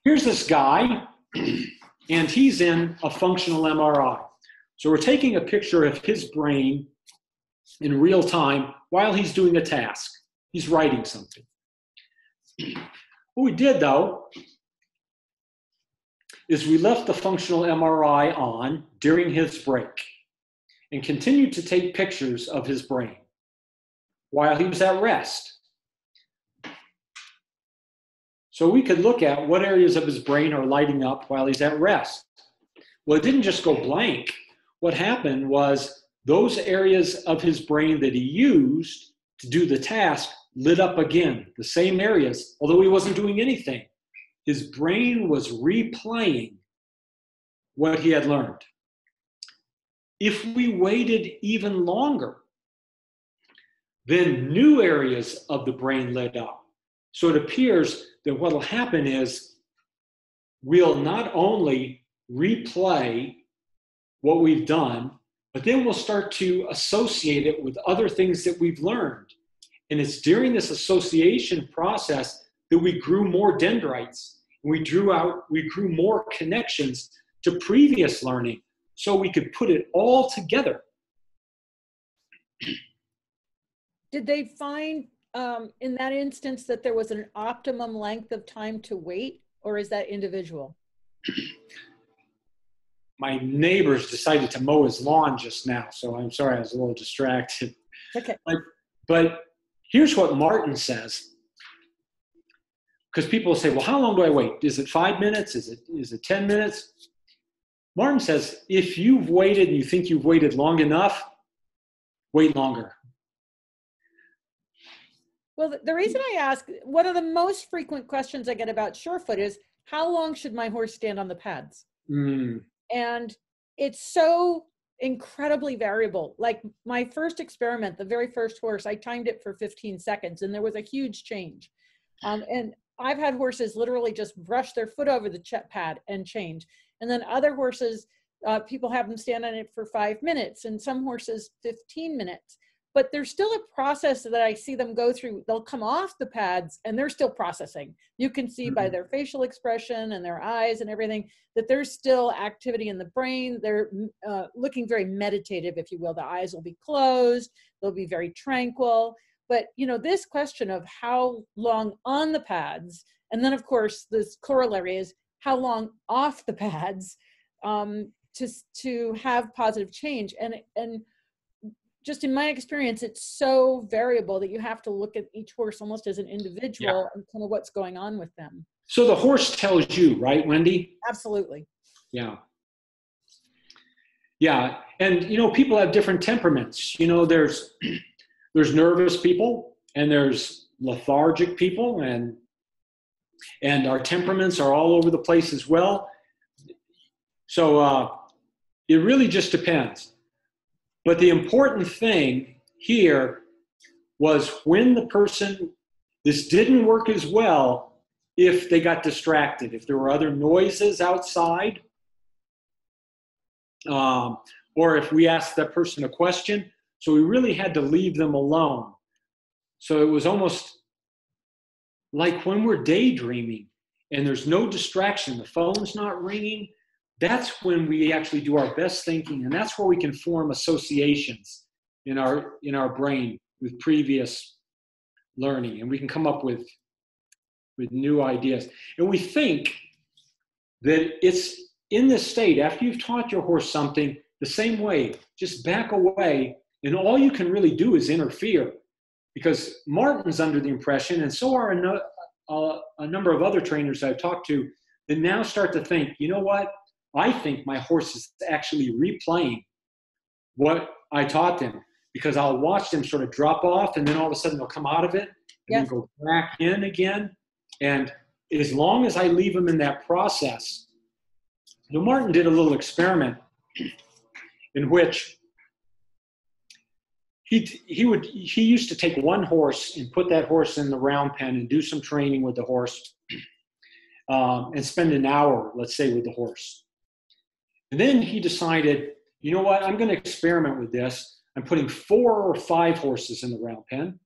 Here's this guy, and he's in a functional M R I. So we're taking a picture of his brain in real time while he's doing a task. He's writing something. What we did, though, is we left the functional M R I on during his break and continued to take pictures of his brain while he was at rest. So we could look at what areas of his brain are lighting up while he's at rest. Well, it didn't just go blank. What happened was those areas of his brain that he used to do the task lit up again, the same areas, although he wasn't doing anything. His brain was replaying what he had learned. If we waited even longer, then new areas of the brain lit up. So it appears that what will happen is we'll not only replay what we've done, but then we'll start to associate it with other things that we've learned. And it's during this association process that we grew more dendrites. We drew out, we grew more connections to previous learning so we could put it all together. Did they find um, in that instance that there was an optimum length of time to wait, or is that individual? My neighbors decided to mow his lawn just now, so I'm sorry, I was a little distracted. Okay. But, but here's what Martin says. Because people say, well, how long do I wait? Is it five minutes? Is it, is it ten minutes? Martin says, if you've waited and you think you've waited long enough, wait longer. Well, the reason I ask, one of the most frequent questions I get about Surefoot is, how long should my horse stand on the pads? Mm. And it's so incredibly variable. Like my first experiment, the very first horse, I timed it for fifteen seconds and there was a huge change. Um, and I've had horses literally just brush their foot over the ch pad and change. And then other horses, uh, people have them stand on it for five minutes and some horses fifteen minutes. but there's still a process that I see them go through. They'll come off the pads and they're still processing. You can see mm-hmm. by their facial expression and their eyes and everything that there's still activity in the brain. They're uh, looking very meditative, if you will. The eyes will be closed. They'll be very tranquil. But, you know, this question of how long on the pads, and then, of course, this corollary is how long off the pads um, to, to have positive change. And, and just in my experience, it's so variable that you have to look at each horse almost as an individual yeah. and kind of what's going on with them. So the horse tells you, right, Wendy? Absolutely. Yeah. Yeah. And, you know, people have different temperaments. You know, there's there's nervous people and there's lethargic people, and and our temperaments are all over the place as well. So uh, it really just depends. But the important thing here was when the person, this didn't work as well if they got distracted, if there were other noises outside, um, or if we asked that person a question. So we really had to leave them alone. So it was almost like when we're daydreaming and there's no distraction, the phone's not ringing, that's when we actually do our best thinking, and that's where we can form associations in our in our brain with previous learning, and we can come up with with new ideas. And we think that it's in this state, after you've taught your horse something, the same way, just back away, and all you can really do is interfere, because Martin's under the impression, and so are a, no, uh, a number of other trainers I've talked to, that now start to think, you know what? I think my horse is actually replaying what I taught them, because I'll watch them sort of drop off and then all of a sudden they'll come out of it and yeah. then go back in again. And as long as I leave them in that process, you know, Martin did a little experiment in which he, he, would, he used to take one horse and put that horse in the round pen and do some training with the horse um, and spend an hour, let's say, with the horse. And then he decided, you know what, I'm going to experiment with this. I'm putting four or five horses in the round pen.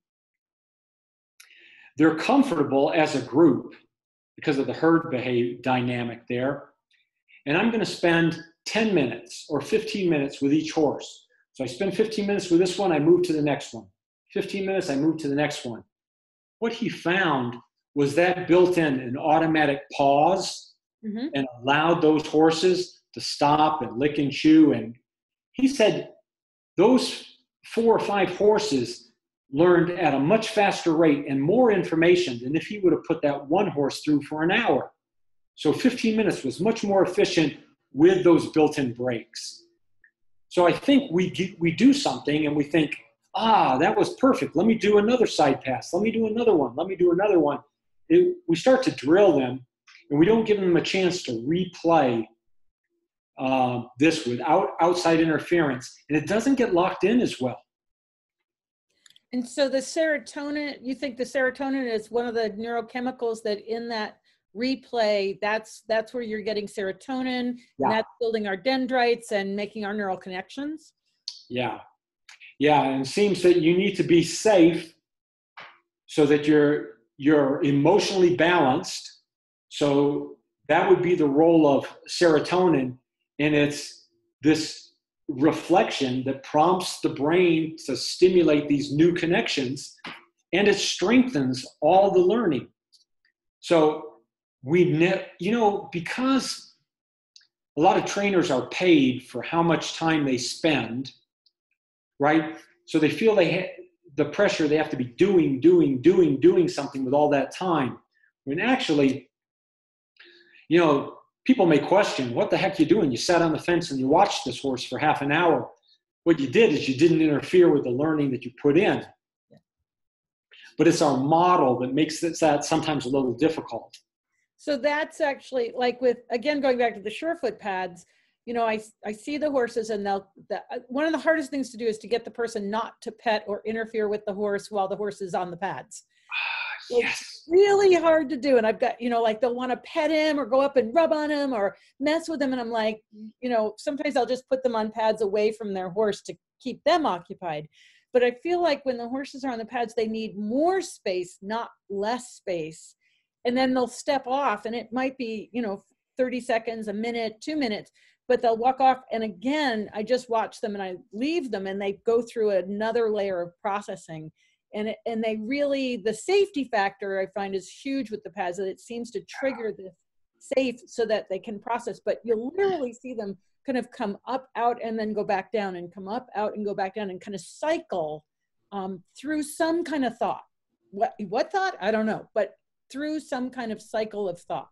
They're comfortable as a group because of the herd behavior dynamic there. And I'm going to spend ten minutes or fifteen minutes with each horse. So I spend fifteen minutes with this one, I move to the next one. fifteen minutes, I move to the next one. What he found was that built in an automatic pause mm-hmm. and allowed those horses to stop and lick and chew. And he said those four or five horses learned at a much faster rate and more information than if he would have put that one horse through for an hour. So fifteen minutes was much more efficient with those built-in breaks. So I think we, get, we do something and we think, ah, that was perfect. Let me do another side pass. Let me do another one. Let me do another one. It, we start to drill them, and we don't give them a chance to replay Uh, this without outside interference, and it doesn't get locked in as well. And so the serotonin, you think the serotonin is one of the neurochemicals that in that replay, that's that's where you're getting serotonin, yeah. and that's building our dendrites and making our neural connections? Yeah. Yeah, and it seems that you need to be safe so that you're you're emotionally balanced. So that would be the role of serotonin. And it's this reflection that prompts the brain to stimulate these new connections, and it strengthens all the learning. So we, ne- you know, because a lot of trainers are paid for how much time they spend, right? So they feel they ha- the pressure, they have to be doing, doing, doing, doing something with all that time. When actually, you know, people may question, what the heck you doing? You sat on the fence and you watched this horse for half an hour. What you did is you didn't interfere with the learning that you put in. Yeah. But it's our model that makes it, that sometimes a little difficult. So that's actually like with, again, going back to the Surefoot pads, you know, I, I see the horses and they'll, the, one of the hardest things to do is to get the person not to pet or interfere with the horse while the horse is on the pads. It's yes. really hard to do. And I've got, you know, like they'll want to pet him or go up and rub on him or mess with him. And I'm like, you know, sometimes I'll just put them on pads away from their horse to keep them occupied. But I feel like when the horses are on the pads, they need more space, not less space. And then they'll step off, and it might be, you know, thirty seconds, a minute, two minutes, but they'll walk off. And again, I just watch them and I leave them, and they go through another layer of processing. And, it, and they really, the safety factor I find is huge with the pads, that it seems to trigger this safe so that they can process, but you'll literally see them kind of come up, out, and then go back down, and come up, out, and go back down, and kind of cycle um, through some kind of thought. What, what thought? I don't know, but through some kind of cycle of thought.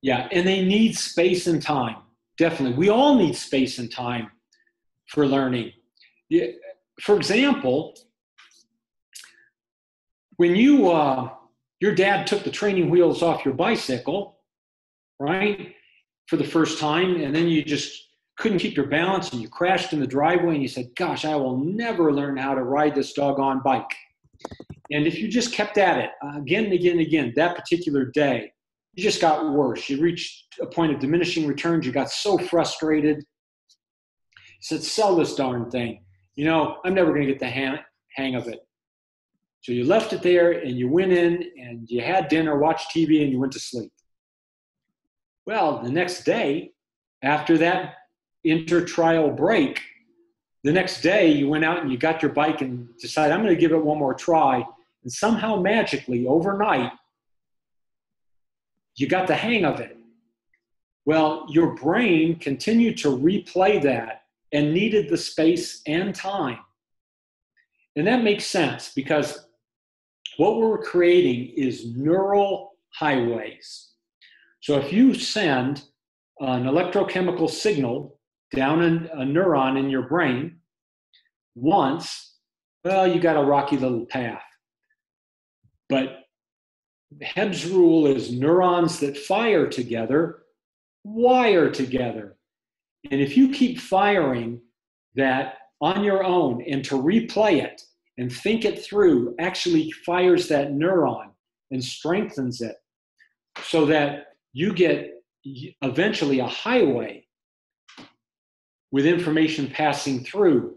Yeah, and they need space and time, definitely. We all need space and time for learning. For example, when you, uh, your dad took the training wheels off your bicycle, right, for the first time, and then you just couldn't keep your balance and you crashed in the driveway and you said, gosh, I will never learn how to ride this doggone bike. And if you just kept at it again and again and again, that particular day, you just got worse. You reached a point of diminishing returns. You got so frustrated. You said, sell this darn thing. You know, I'm never going to get the hang, hang of it. So you left it there and you went in and you had dinner, watched T V, and you went to sleep. Well, the next day, after that inter-trial break, the next day you went out and you got your bike and decided, I'm going to give it one more try. And somehow magically overnight, you got the hang of it. Well, your brain continued to replay that and needed the space and time. And that makes sense, because what we're creating is neural highways. So if you send an electrochemical signal down a neuron in your brain once, well, you got a rocky little path. But Hebb's rule is neurons that fire together wire together. And if you keep firing that on your own, and to replay it and think it through actually fires that neuron and strengthens it, so that you get eventually a highway with information passing through,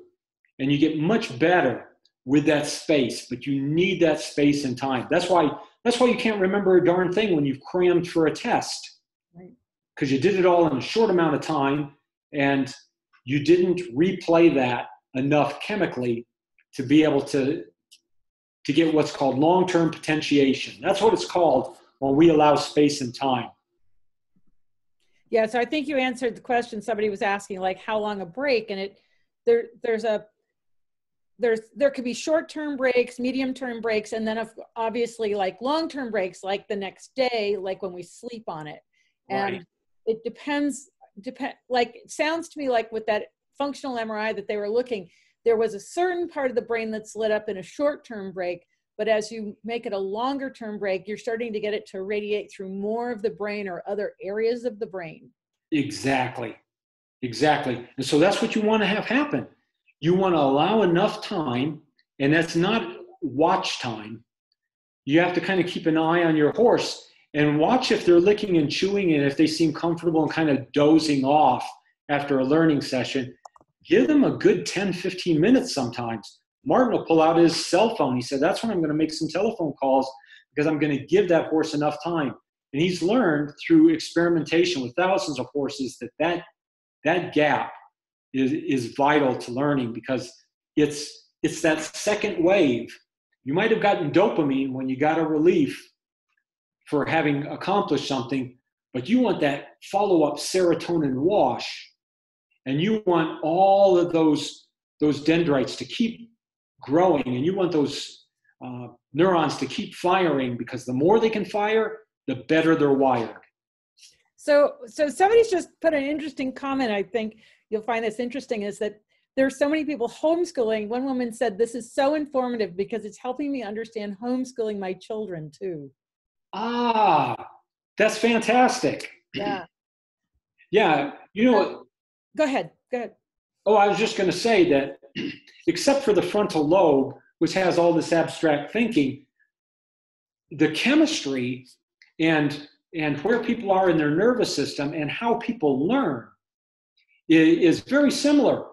and you get much better with that space. But you need that space and time. That's why That's why you can't remember a darn thing when you've crammed for a test, because you did it all in a short amount of time and you didn't replay that enough chemically to be able to, to get what's called long-term potentiation. That's what it's called when we allow space and time. Yeah, so I think you answered the question somebody was asking, like how long a break, and it there there's a There's, there could be short-term breaks, medium-term breaks, and then obviously like long-term breaks, like the next day, like when we sleep on it. And right. It depends, depend, like, it sounds to me like with that functional M R I that they were looking, there was a certain part of the brain that's lit up in a short-term break, but as you make it a longer-term break, you're starting to get it to radiate through more of the brain or other areas of the brain. Exactly, exactly. And so that's what you want to have happen. You want to allow enough time, and that's not watch time. You have to kind of keep an eye on your horse and watch if they're licking and chewing, and if they seem comfortable and kind of dozing off after a learning session. Give them a good ten, fifteen minutes sometimes. Martin will pull out his cell phone. He said, that's when I'm going to make some telephone calls, because I'm going to give that horse enough time. And he's learned through experimentation with thousands of horses that that, that gap Is, is vital to learning, because it's, it's that second wave. You might have gotten dopamine when you got a relief for having accomplished something, but you want that follow-up serotonin wash, and you want all of those, those dendrites to keep growing, and you want those uh, neurons to keep firing, because the more they can fire, the better they're wired. So, so somebody's just put an interesting comment, I think, you'll find this interesting, is that there are so many people homeschooling. One woman said, this is so informative because it's helping me understand homeschooling my children too. Ah, that's fantastic. Yeah. Yeah, you know. Uh, go ahead, go ahead. Oh, I was just gonna say that except for the frontal lobe, which has all this abstract thinking, the chemistry and, and where people are in their nervous system and how people learn is very similar.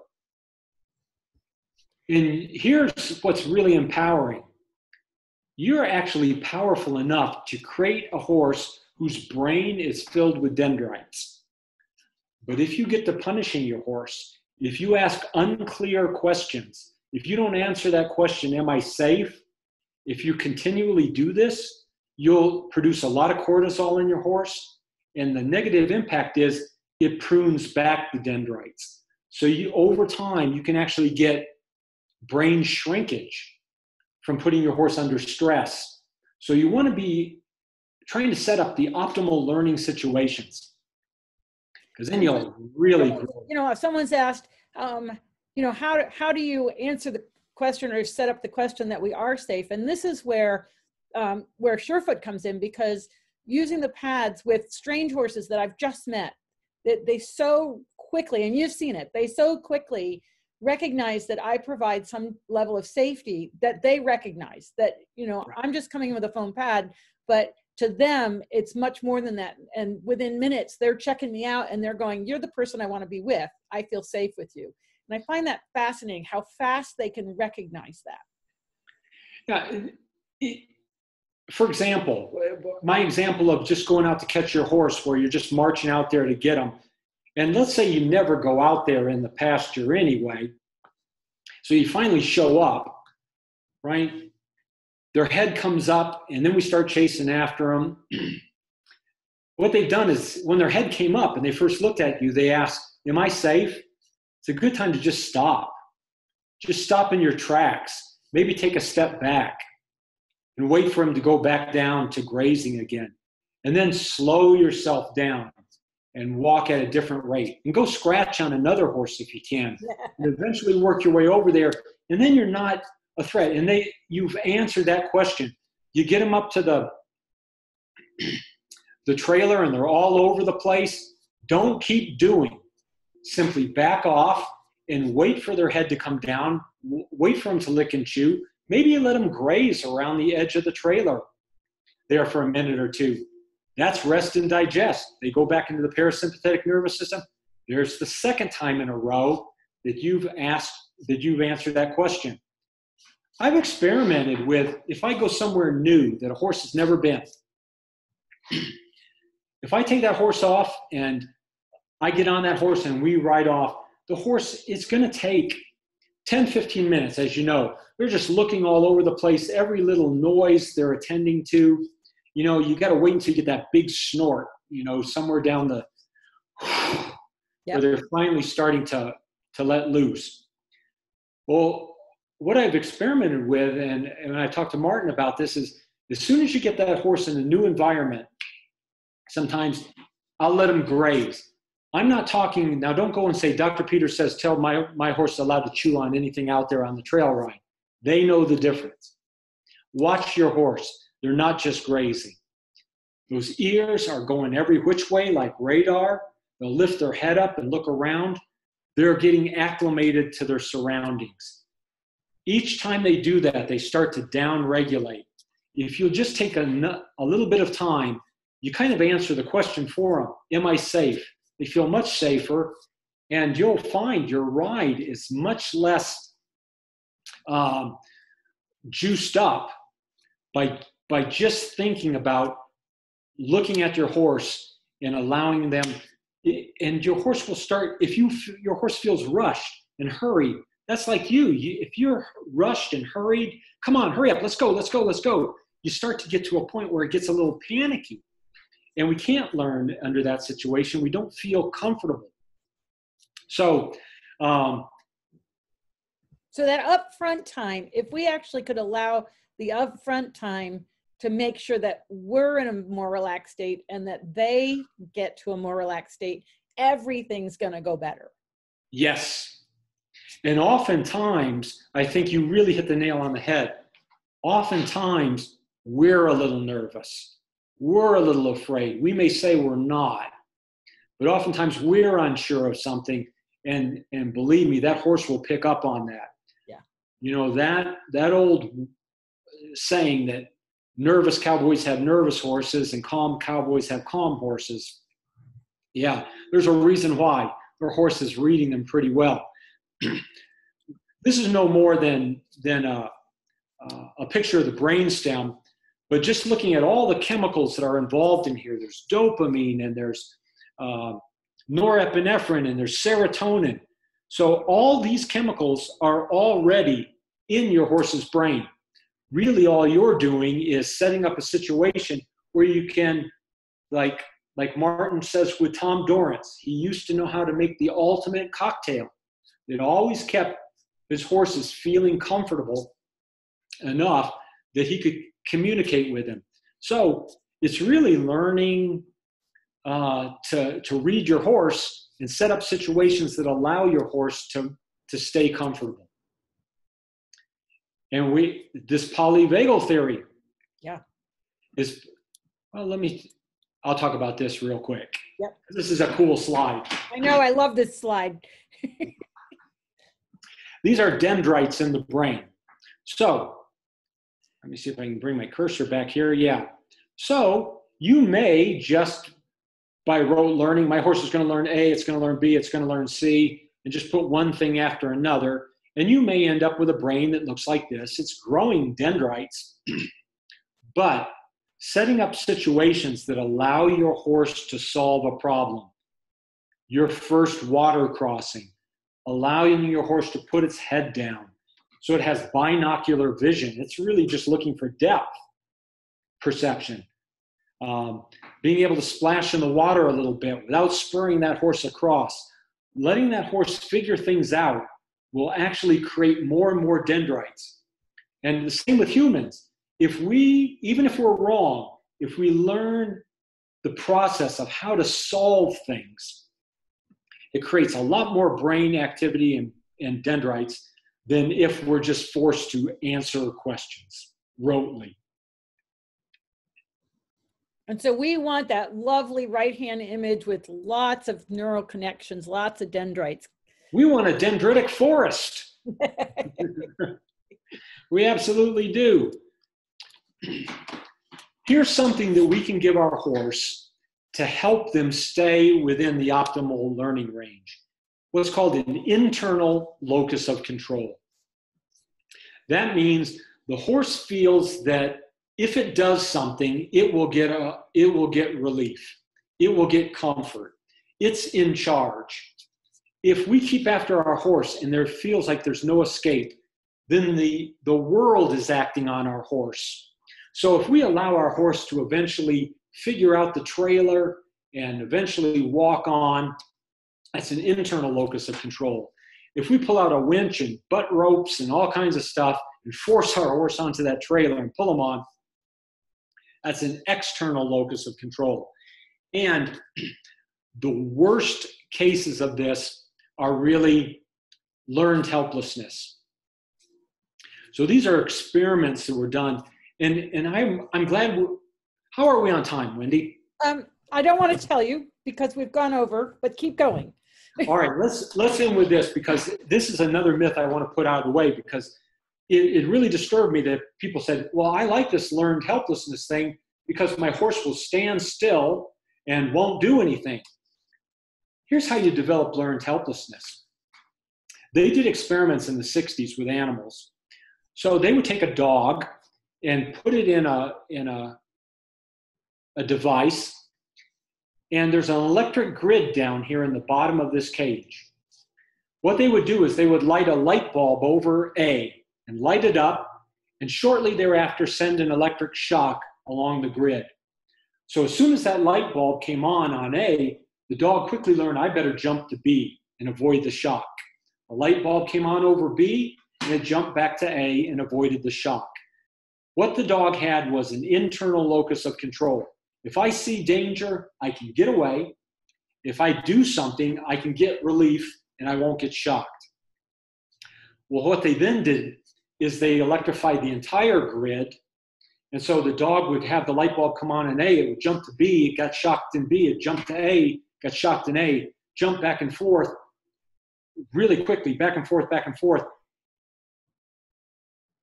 And here's what's really empowering. You're actually powerful enough to create a horse whose brain is filled with dendrites. But if you get to punishing your horse, if you ask unclear questions, if you don't answer that question, am I safe? If you continually do this, you'll produce a lot of cortisol in your horse. And the negative impact is it prunes back the dendrites. So you, over time, you can actually get brain shrinkage from putting your horse under stress. So you want to be trying to set up the optimal learning situations, because then you'll really grow. You know, if someone's asked, um, you know, how, how do you answer the question or set up the question that we are safe? And this is where, um, where Surefoot comes in, because using the pads with strange horses that I've just met, that they, they so quickly, and you've seen it, they so quickly recognize that I provide some level of safety that they recognize that, you know, I'm just coming in with a foam pad, but to them, it's much more than that. And within minutes, they're checking me out and they're going, you're the person I want to be with. I feel safe with you. And I find that fascinating, how fast they can recognize that. Yeah, it, for example, my example of just going out to catch your horse where you're just marching out there to get them. And let's say you never go out there in the pasture anyway. So you finally show up, right? Their head comes up and then we start chasing after them. What they've done is when their head came up and they first looked at you, they asked, am I safe? It's a good time to just stop. Just stop in your tracks. Maybe take a step back and wait for him to go back down to grazing again. And then slow yourself down and walk at a different rate. And go scratch on another horse if you can. And eventually work your way over there. And then you're not a threat. And they, you've answered that question. You get them up to the, the trailer and they're all over the place. Don't keep doing. Simply back off and wait for their head to come down. Wait for them to lick and chew. Maybe let them graze around the edge of the trailer there for a minute or two. That's rest and digest. They go back into the parasympathetic nervous system. There's the second time in a row that you've asked, that you've answered that question. I've experimented with, if I go somewhere new that a horse has never been, if I take that horse off and I get on that horse and we ride off, the horse, it's gonna take ten, fifteen minutes, as you know. They're just looking all over the place, every little noise they're attending to. You know, you got to wait until you get that big snort, you know, somewhere down the, yep, where they're finally starting to, to let loose. Well, what I've experimented with, and, and I talked to Martin about this, is as soon as you get that horse in a new environment, sometimes I'll let him graze. I'm not talking, now don't go and say, Doctor Peters says, tell my, my horse allowed to chew on anything out there on the trail ride. They know the difference. Watch your horse. They're not just grazing. Those ears are going every which way like radar. They'll lift their head up and look around. They're getting acclimated to their surroundings. Each time they do that, they start to down-regulate. If you'll just take a, a little bit of time, you kind of answer the question for them. Am I safe? They feel much safer, and you'll find your ride is much less um, juiced up by by just thinking about looking at your horse and allowing them, and your horse will start, if you your horse feels rushed and hurried, that's like you. you. If you're rushed and hurried, come on, hurry up, let's go, let's go, let's go. You start to get to a point where it gets a little panicky. And we can't learn under that situation. We don't feel comfortable. So, um, so that upfront time, if we actually could allow the upfront time to make sure that we're in a more relaxed state and that they get to a more relaxed state, everything's gonna go better. Yes, and oftentimes, I think you really hit the nail on the head. Oftentimes, we're a little nervous. We're a little afraid. We may say we're not, but oftentimes we're unsure of something, and, and believe me, that horse will pick up on that. Yeah. You know, that, that old saying that nervous cowboys have nervous horses and calm cowboys have calm horses. Yeah, there's a reason why their horse is reading them pretty well. This is no more than, than a, a picture of the brainstem, but just looking at all the chemicals that are involved in here. There's dopamine, and there's uh, norepinephrine, and there's serotonin. So all these chemicals are already in your horse's brain. Really, all you're doing is setting up a situation where you can, like, like Martin says with Tom Dorrance, he used to know how to make the ultimate cocktail. It always kept his horses feeling comfortable enough that he could communicate with them. So it's really learning uh, to, to read your horse and set up situations that allow your horse to, to stay comfortable. And we, this polyvagal theory, yeah, is, well, let me, I'll talk about this real quick. Yep. This is a cool slide. I know, I love this slide. These are dendrites in the brain. So, let me see if I can bring my cursor back here. Yeah. So, you may just, by rote learning, my horse is going to learn A, it's going to learn B, it's going to learn C, and just put one thing after another, and you may end up with a brain that looks like this. It's growing dendrites, but setting up situations that allow your horse to solve a problem. Your first water crossing, allowing your horse to put its head down. So it has binocular vision. It's really just looking for depth perception. Um, being able to splash in the water a little bit without spurring that horse across. Letting that horse figure things out will actually create more and more dendrites. And the same with humans. If we, even if we're wrong, if we learn the process of how to solve things, it creates a lot more brain activity and, and dendrites than if we're just forced to answer questions rotely. And so we want that lovely right-hand image with lots of neural connections, lots of dendrites. We want a dendritic forest. We absolutely do. Here's something that we can give our horse to help them stay within the optimal learning range. What's called an internal locus of control. That means the horse feels that if it does something, it will get a, it will get relief. It will get comfort. It's in charge. If we keep after our horse and there feels like there's no escape, then the, the world is acting on our horse. So if we allow our horse to eventually figure out the trailer and eventually walk on, that's an internal locus of control. If we pull out a winch and butt ropes and all kinds of stuff and force our horse onto that trailer and pull him on, that's an external locus of control. And the worst cases of this are really learned helplessness. So these are experiments that were done. And, and I'm, I'm glad, how are we on time, Wendy? Um, I don't want to tell you because we've gone over, but keep going. All right, let's, let's end with this, because this is another myth I want to put out of the way, because it, it really disturbed me that people said, well, I like this learned helplessness thing because my horse will stand still and won't do anything. Here's how you develop learned helplessness. They did experiments in the sixties with animals. So they would take a dog and put it in a, in a, a device, and there's an electric grid down here in the bottom of this cage. What they would do is they would light a light bulb over A and light it up, and shortly thereafter send an electric shock along the grid. So as soon as that light bulb came on on A, the dog quickly learned, I better jump to B and avoid the shock. A light bulb came on over B, and it jumped back to A and avoided the shock. What the dog had was an internal locus of control. If I see danger, I can get away. If I do something, I can get relief and I won't get shocked. Well, what they then did is they electrified the entire grid. And so the dog would have the light bulb come on in A, it would jump to B, it got shocked in B, it jumped to A, got shocked in A, jumped back and forth really quickly, back and forth, back and forth.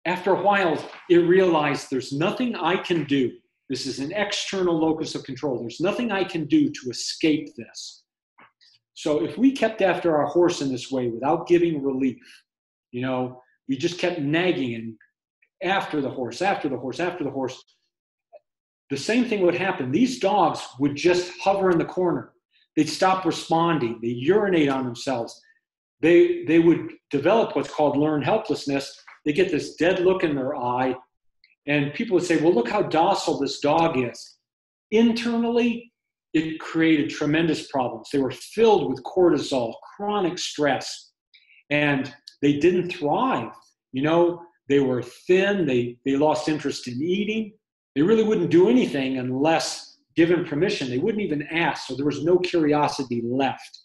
After a while, it realized there's nothing I can do. This is an external locus of control. There's nothing I can do to escape this. So if we kept after our horse in this way without giving relief, You know, we just kept nagging and after the horse, after the horse, after the horse. The same thing would happen. These dogs would just hover in the corner. They'd stop responding. They urinate on themselves. They, they would develop what's called learned helplessness. They get this dead look in their eye. And people would say, well, look how docile this dog is. Internally, it created tremendous problems. They were filled with cortisol, chronic stress, and they didn't thrive. You know, they were thin. They, they lost interest in eating. They really wouldn't do anything unless given permission. They wouldn't even ask. So there was no curiosity left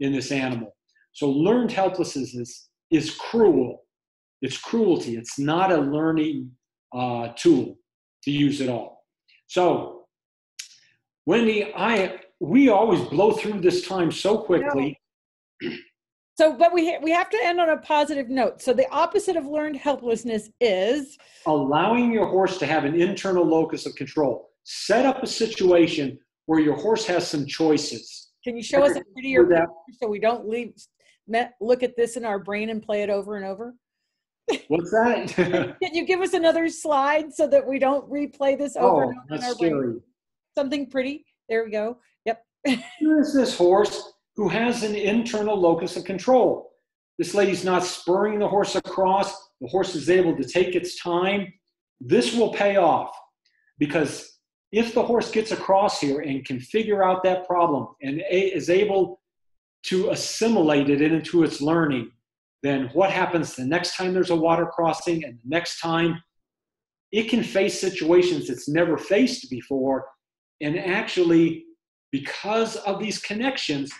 in this animal. So learned helplessness is, is cruel. It's cruelty. It's not a learning uh, tool to use at all. So, Wendy, I we always blow through this time so quickly. So, but we, we have to end on a positive note. So the opposite of learned helplessness is? Allowing your horse to have an internal locus of control. Set up a situation where your horse has some choices. Can you show us a prettier picture so we don't leave, look at this in our brain and play it over and over? What's that? Can you give us another slide so that we don't replay this over oh, and over? That's in our scary. Brain? Something pretty. There we go. Yep. Here's this horse who has an internal locus of control. This lady's not spurring the horse across. The horse is able to take its time. This will pay off, because if the horse gets across here and can figure out that problem and is able to assimilate it into its learning, then what happens the next time there's a water crossing, and the next time it can face situations it's never faced before, and actually, because of these connections,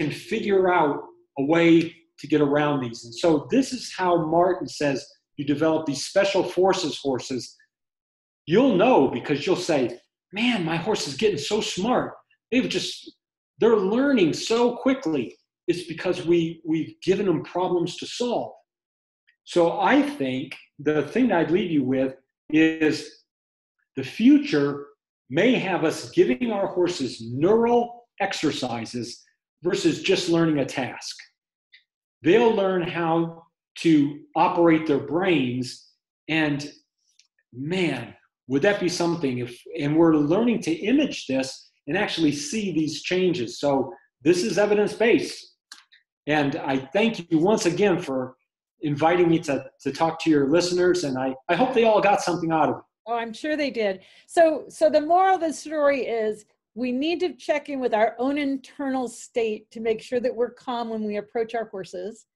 can figure out a way to get around these. And so this is how Martin says you develop these special forces horses. You'll know, because you'll say, man, my horse is getting so smart. They've just, they're learning so quickly. It's because we, we've given them problems to solve. So I think the thing that I'd leave you with is the future may have us giving our horses neural exercises versus just learning a task. They'll learn how to operate their brains, and man, would that be something if, and we're learning to image this and actually see these changes. So this is evidence-based. And I thank you once again for inviting me to, to talk to your listeners, and I, I hope they all got something out of it. Oh, I'm sure they did. So, so the moral of the story is, we need to check in with our own internal state to make sure that we're calm when we approach our horses.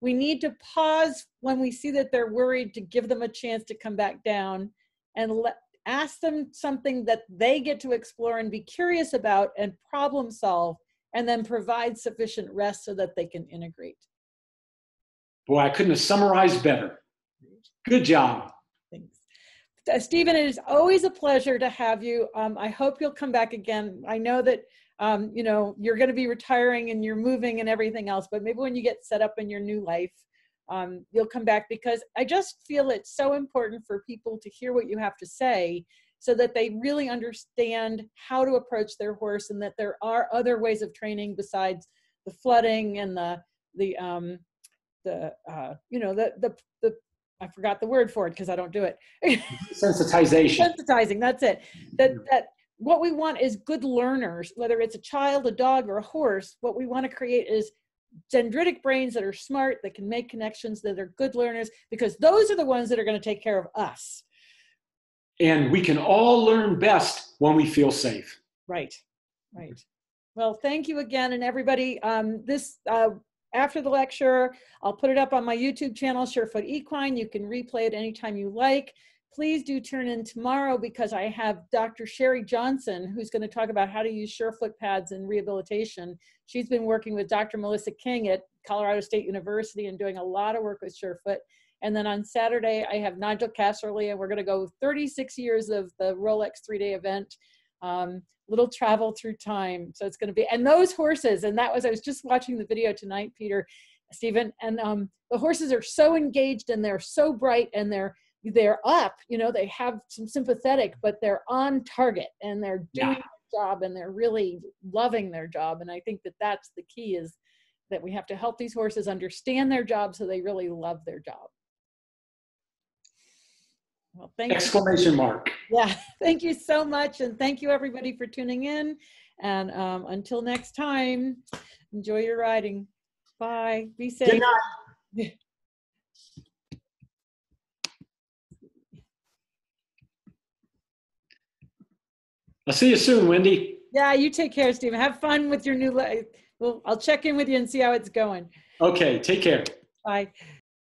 We need to pause when we see that they're worried to give them a chance to come back down, and let, ask them something that they get to explore and be curious about and problem solve, and then provide sufficient rest so that they can integrate. Boy, I couldn't have summarized better. Good job. Thanks. Stephen, it is always a pleasure to have you. Um, I hope you'll come back again. I know that um, you know, you're going to be retiring and you're moving and everything else, but maybe when you get set up in your new life, um, you'll come back, because I just feel it's so important for people to hear what you have to say so that they really understand how to approach their horse, and that there are other ways of training besides the flooding and the, the, um, the uh, you know, the, the, the I forgot the word for it because I don't do it. Sensitization. Sensitizing, that's it. That, that what we want is good learners, whether it's a child, a dog, or a horse. What we want to create is dendritic brains that are smart, that can make connections, that are good learners, because those are the ones that are going to take care of us. And we can all learn best when we feel safe. Right, right. Well, thank you again, and everybody. Um, this. Uh, After the lecture, I'll put it up on my YouTube channel, Surefoot Equine. You can replay it anytime you like. Please do tune in tomorrow, because I have Doctor Sherry Johnson, who's going to talk about how to use Surefoot pads in rehabilitation. She's been working with Doctor Melissa King at Colorado State University and doing a lot of work with Surefoot. And then on Saturday, I have Nigel Catherley, and we're going to go thirty-six years of the Rolex three-day event. Um, little travel through time. So it's going to be, and those horses, and that was, I was just watching the video tonight, Peter, Stephen, and um, the horses are so engaged, and they're so bright, and they're, they're up, you know, they have some sympathetic, but they're on target, and they're doing yeah. their job, and they're really loving their job. And I think that that's the key, is that we have to help these horses understand their job so they really love their job. Well, thank you. Exclamation mark. Yeah, thank you so much. And thank you everybody for tuning in. And um, until next time, enjoy your riding. Bye, be safe. Good night. I'll see you soon, Wendy. Yeah, you take care, Stephen. Have fun with your new life. Well, I'll check in with you and see how it's going. Okay, take care. Bye.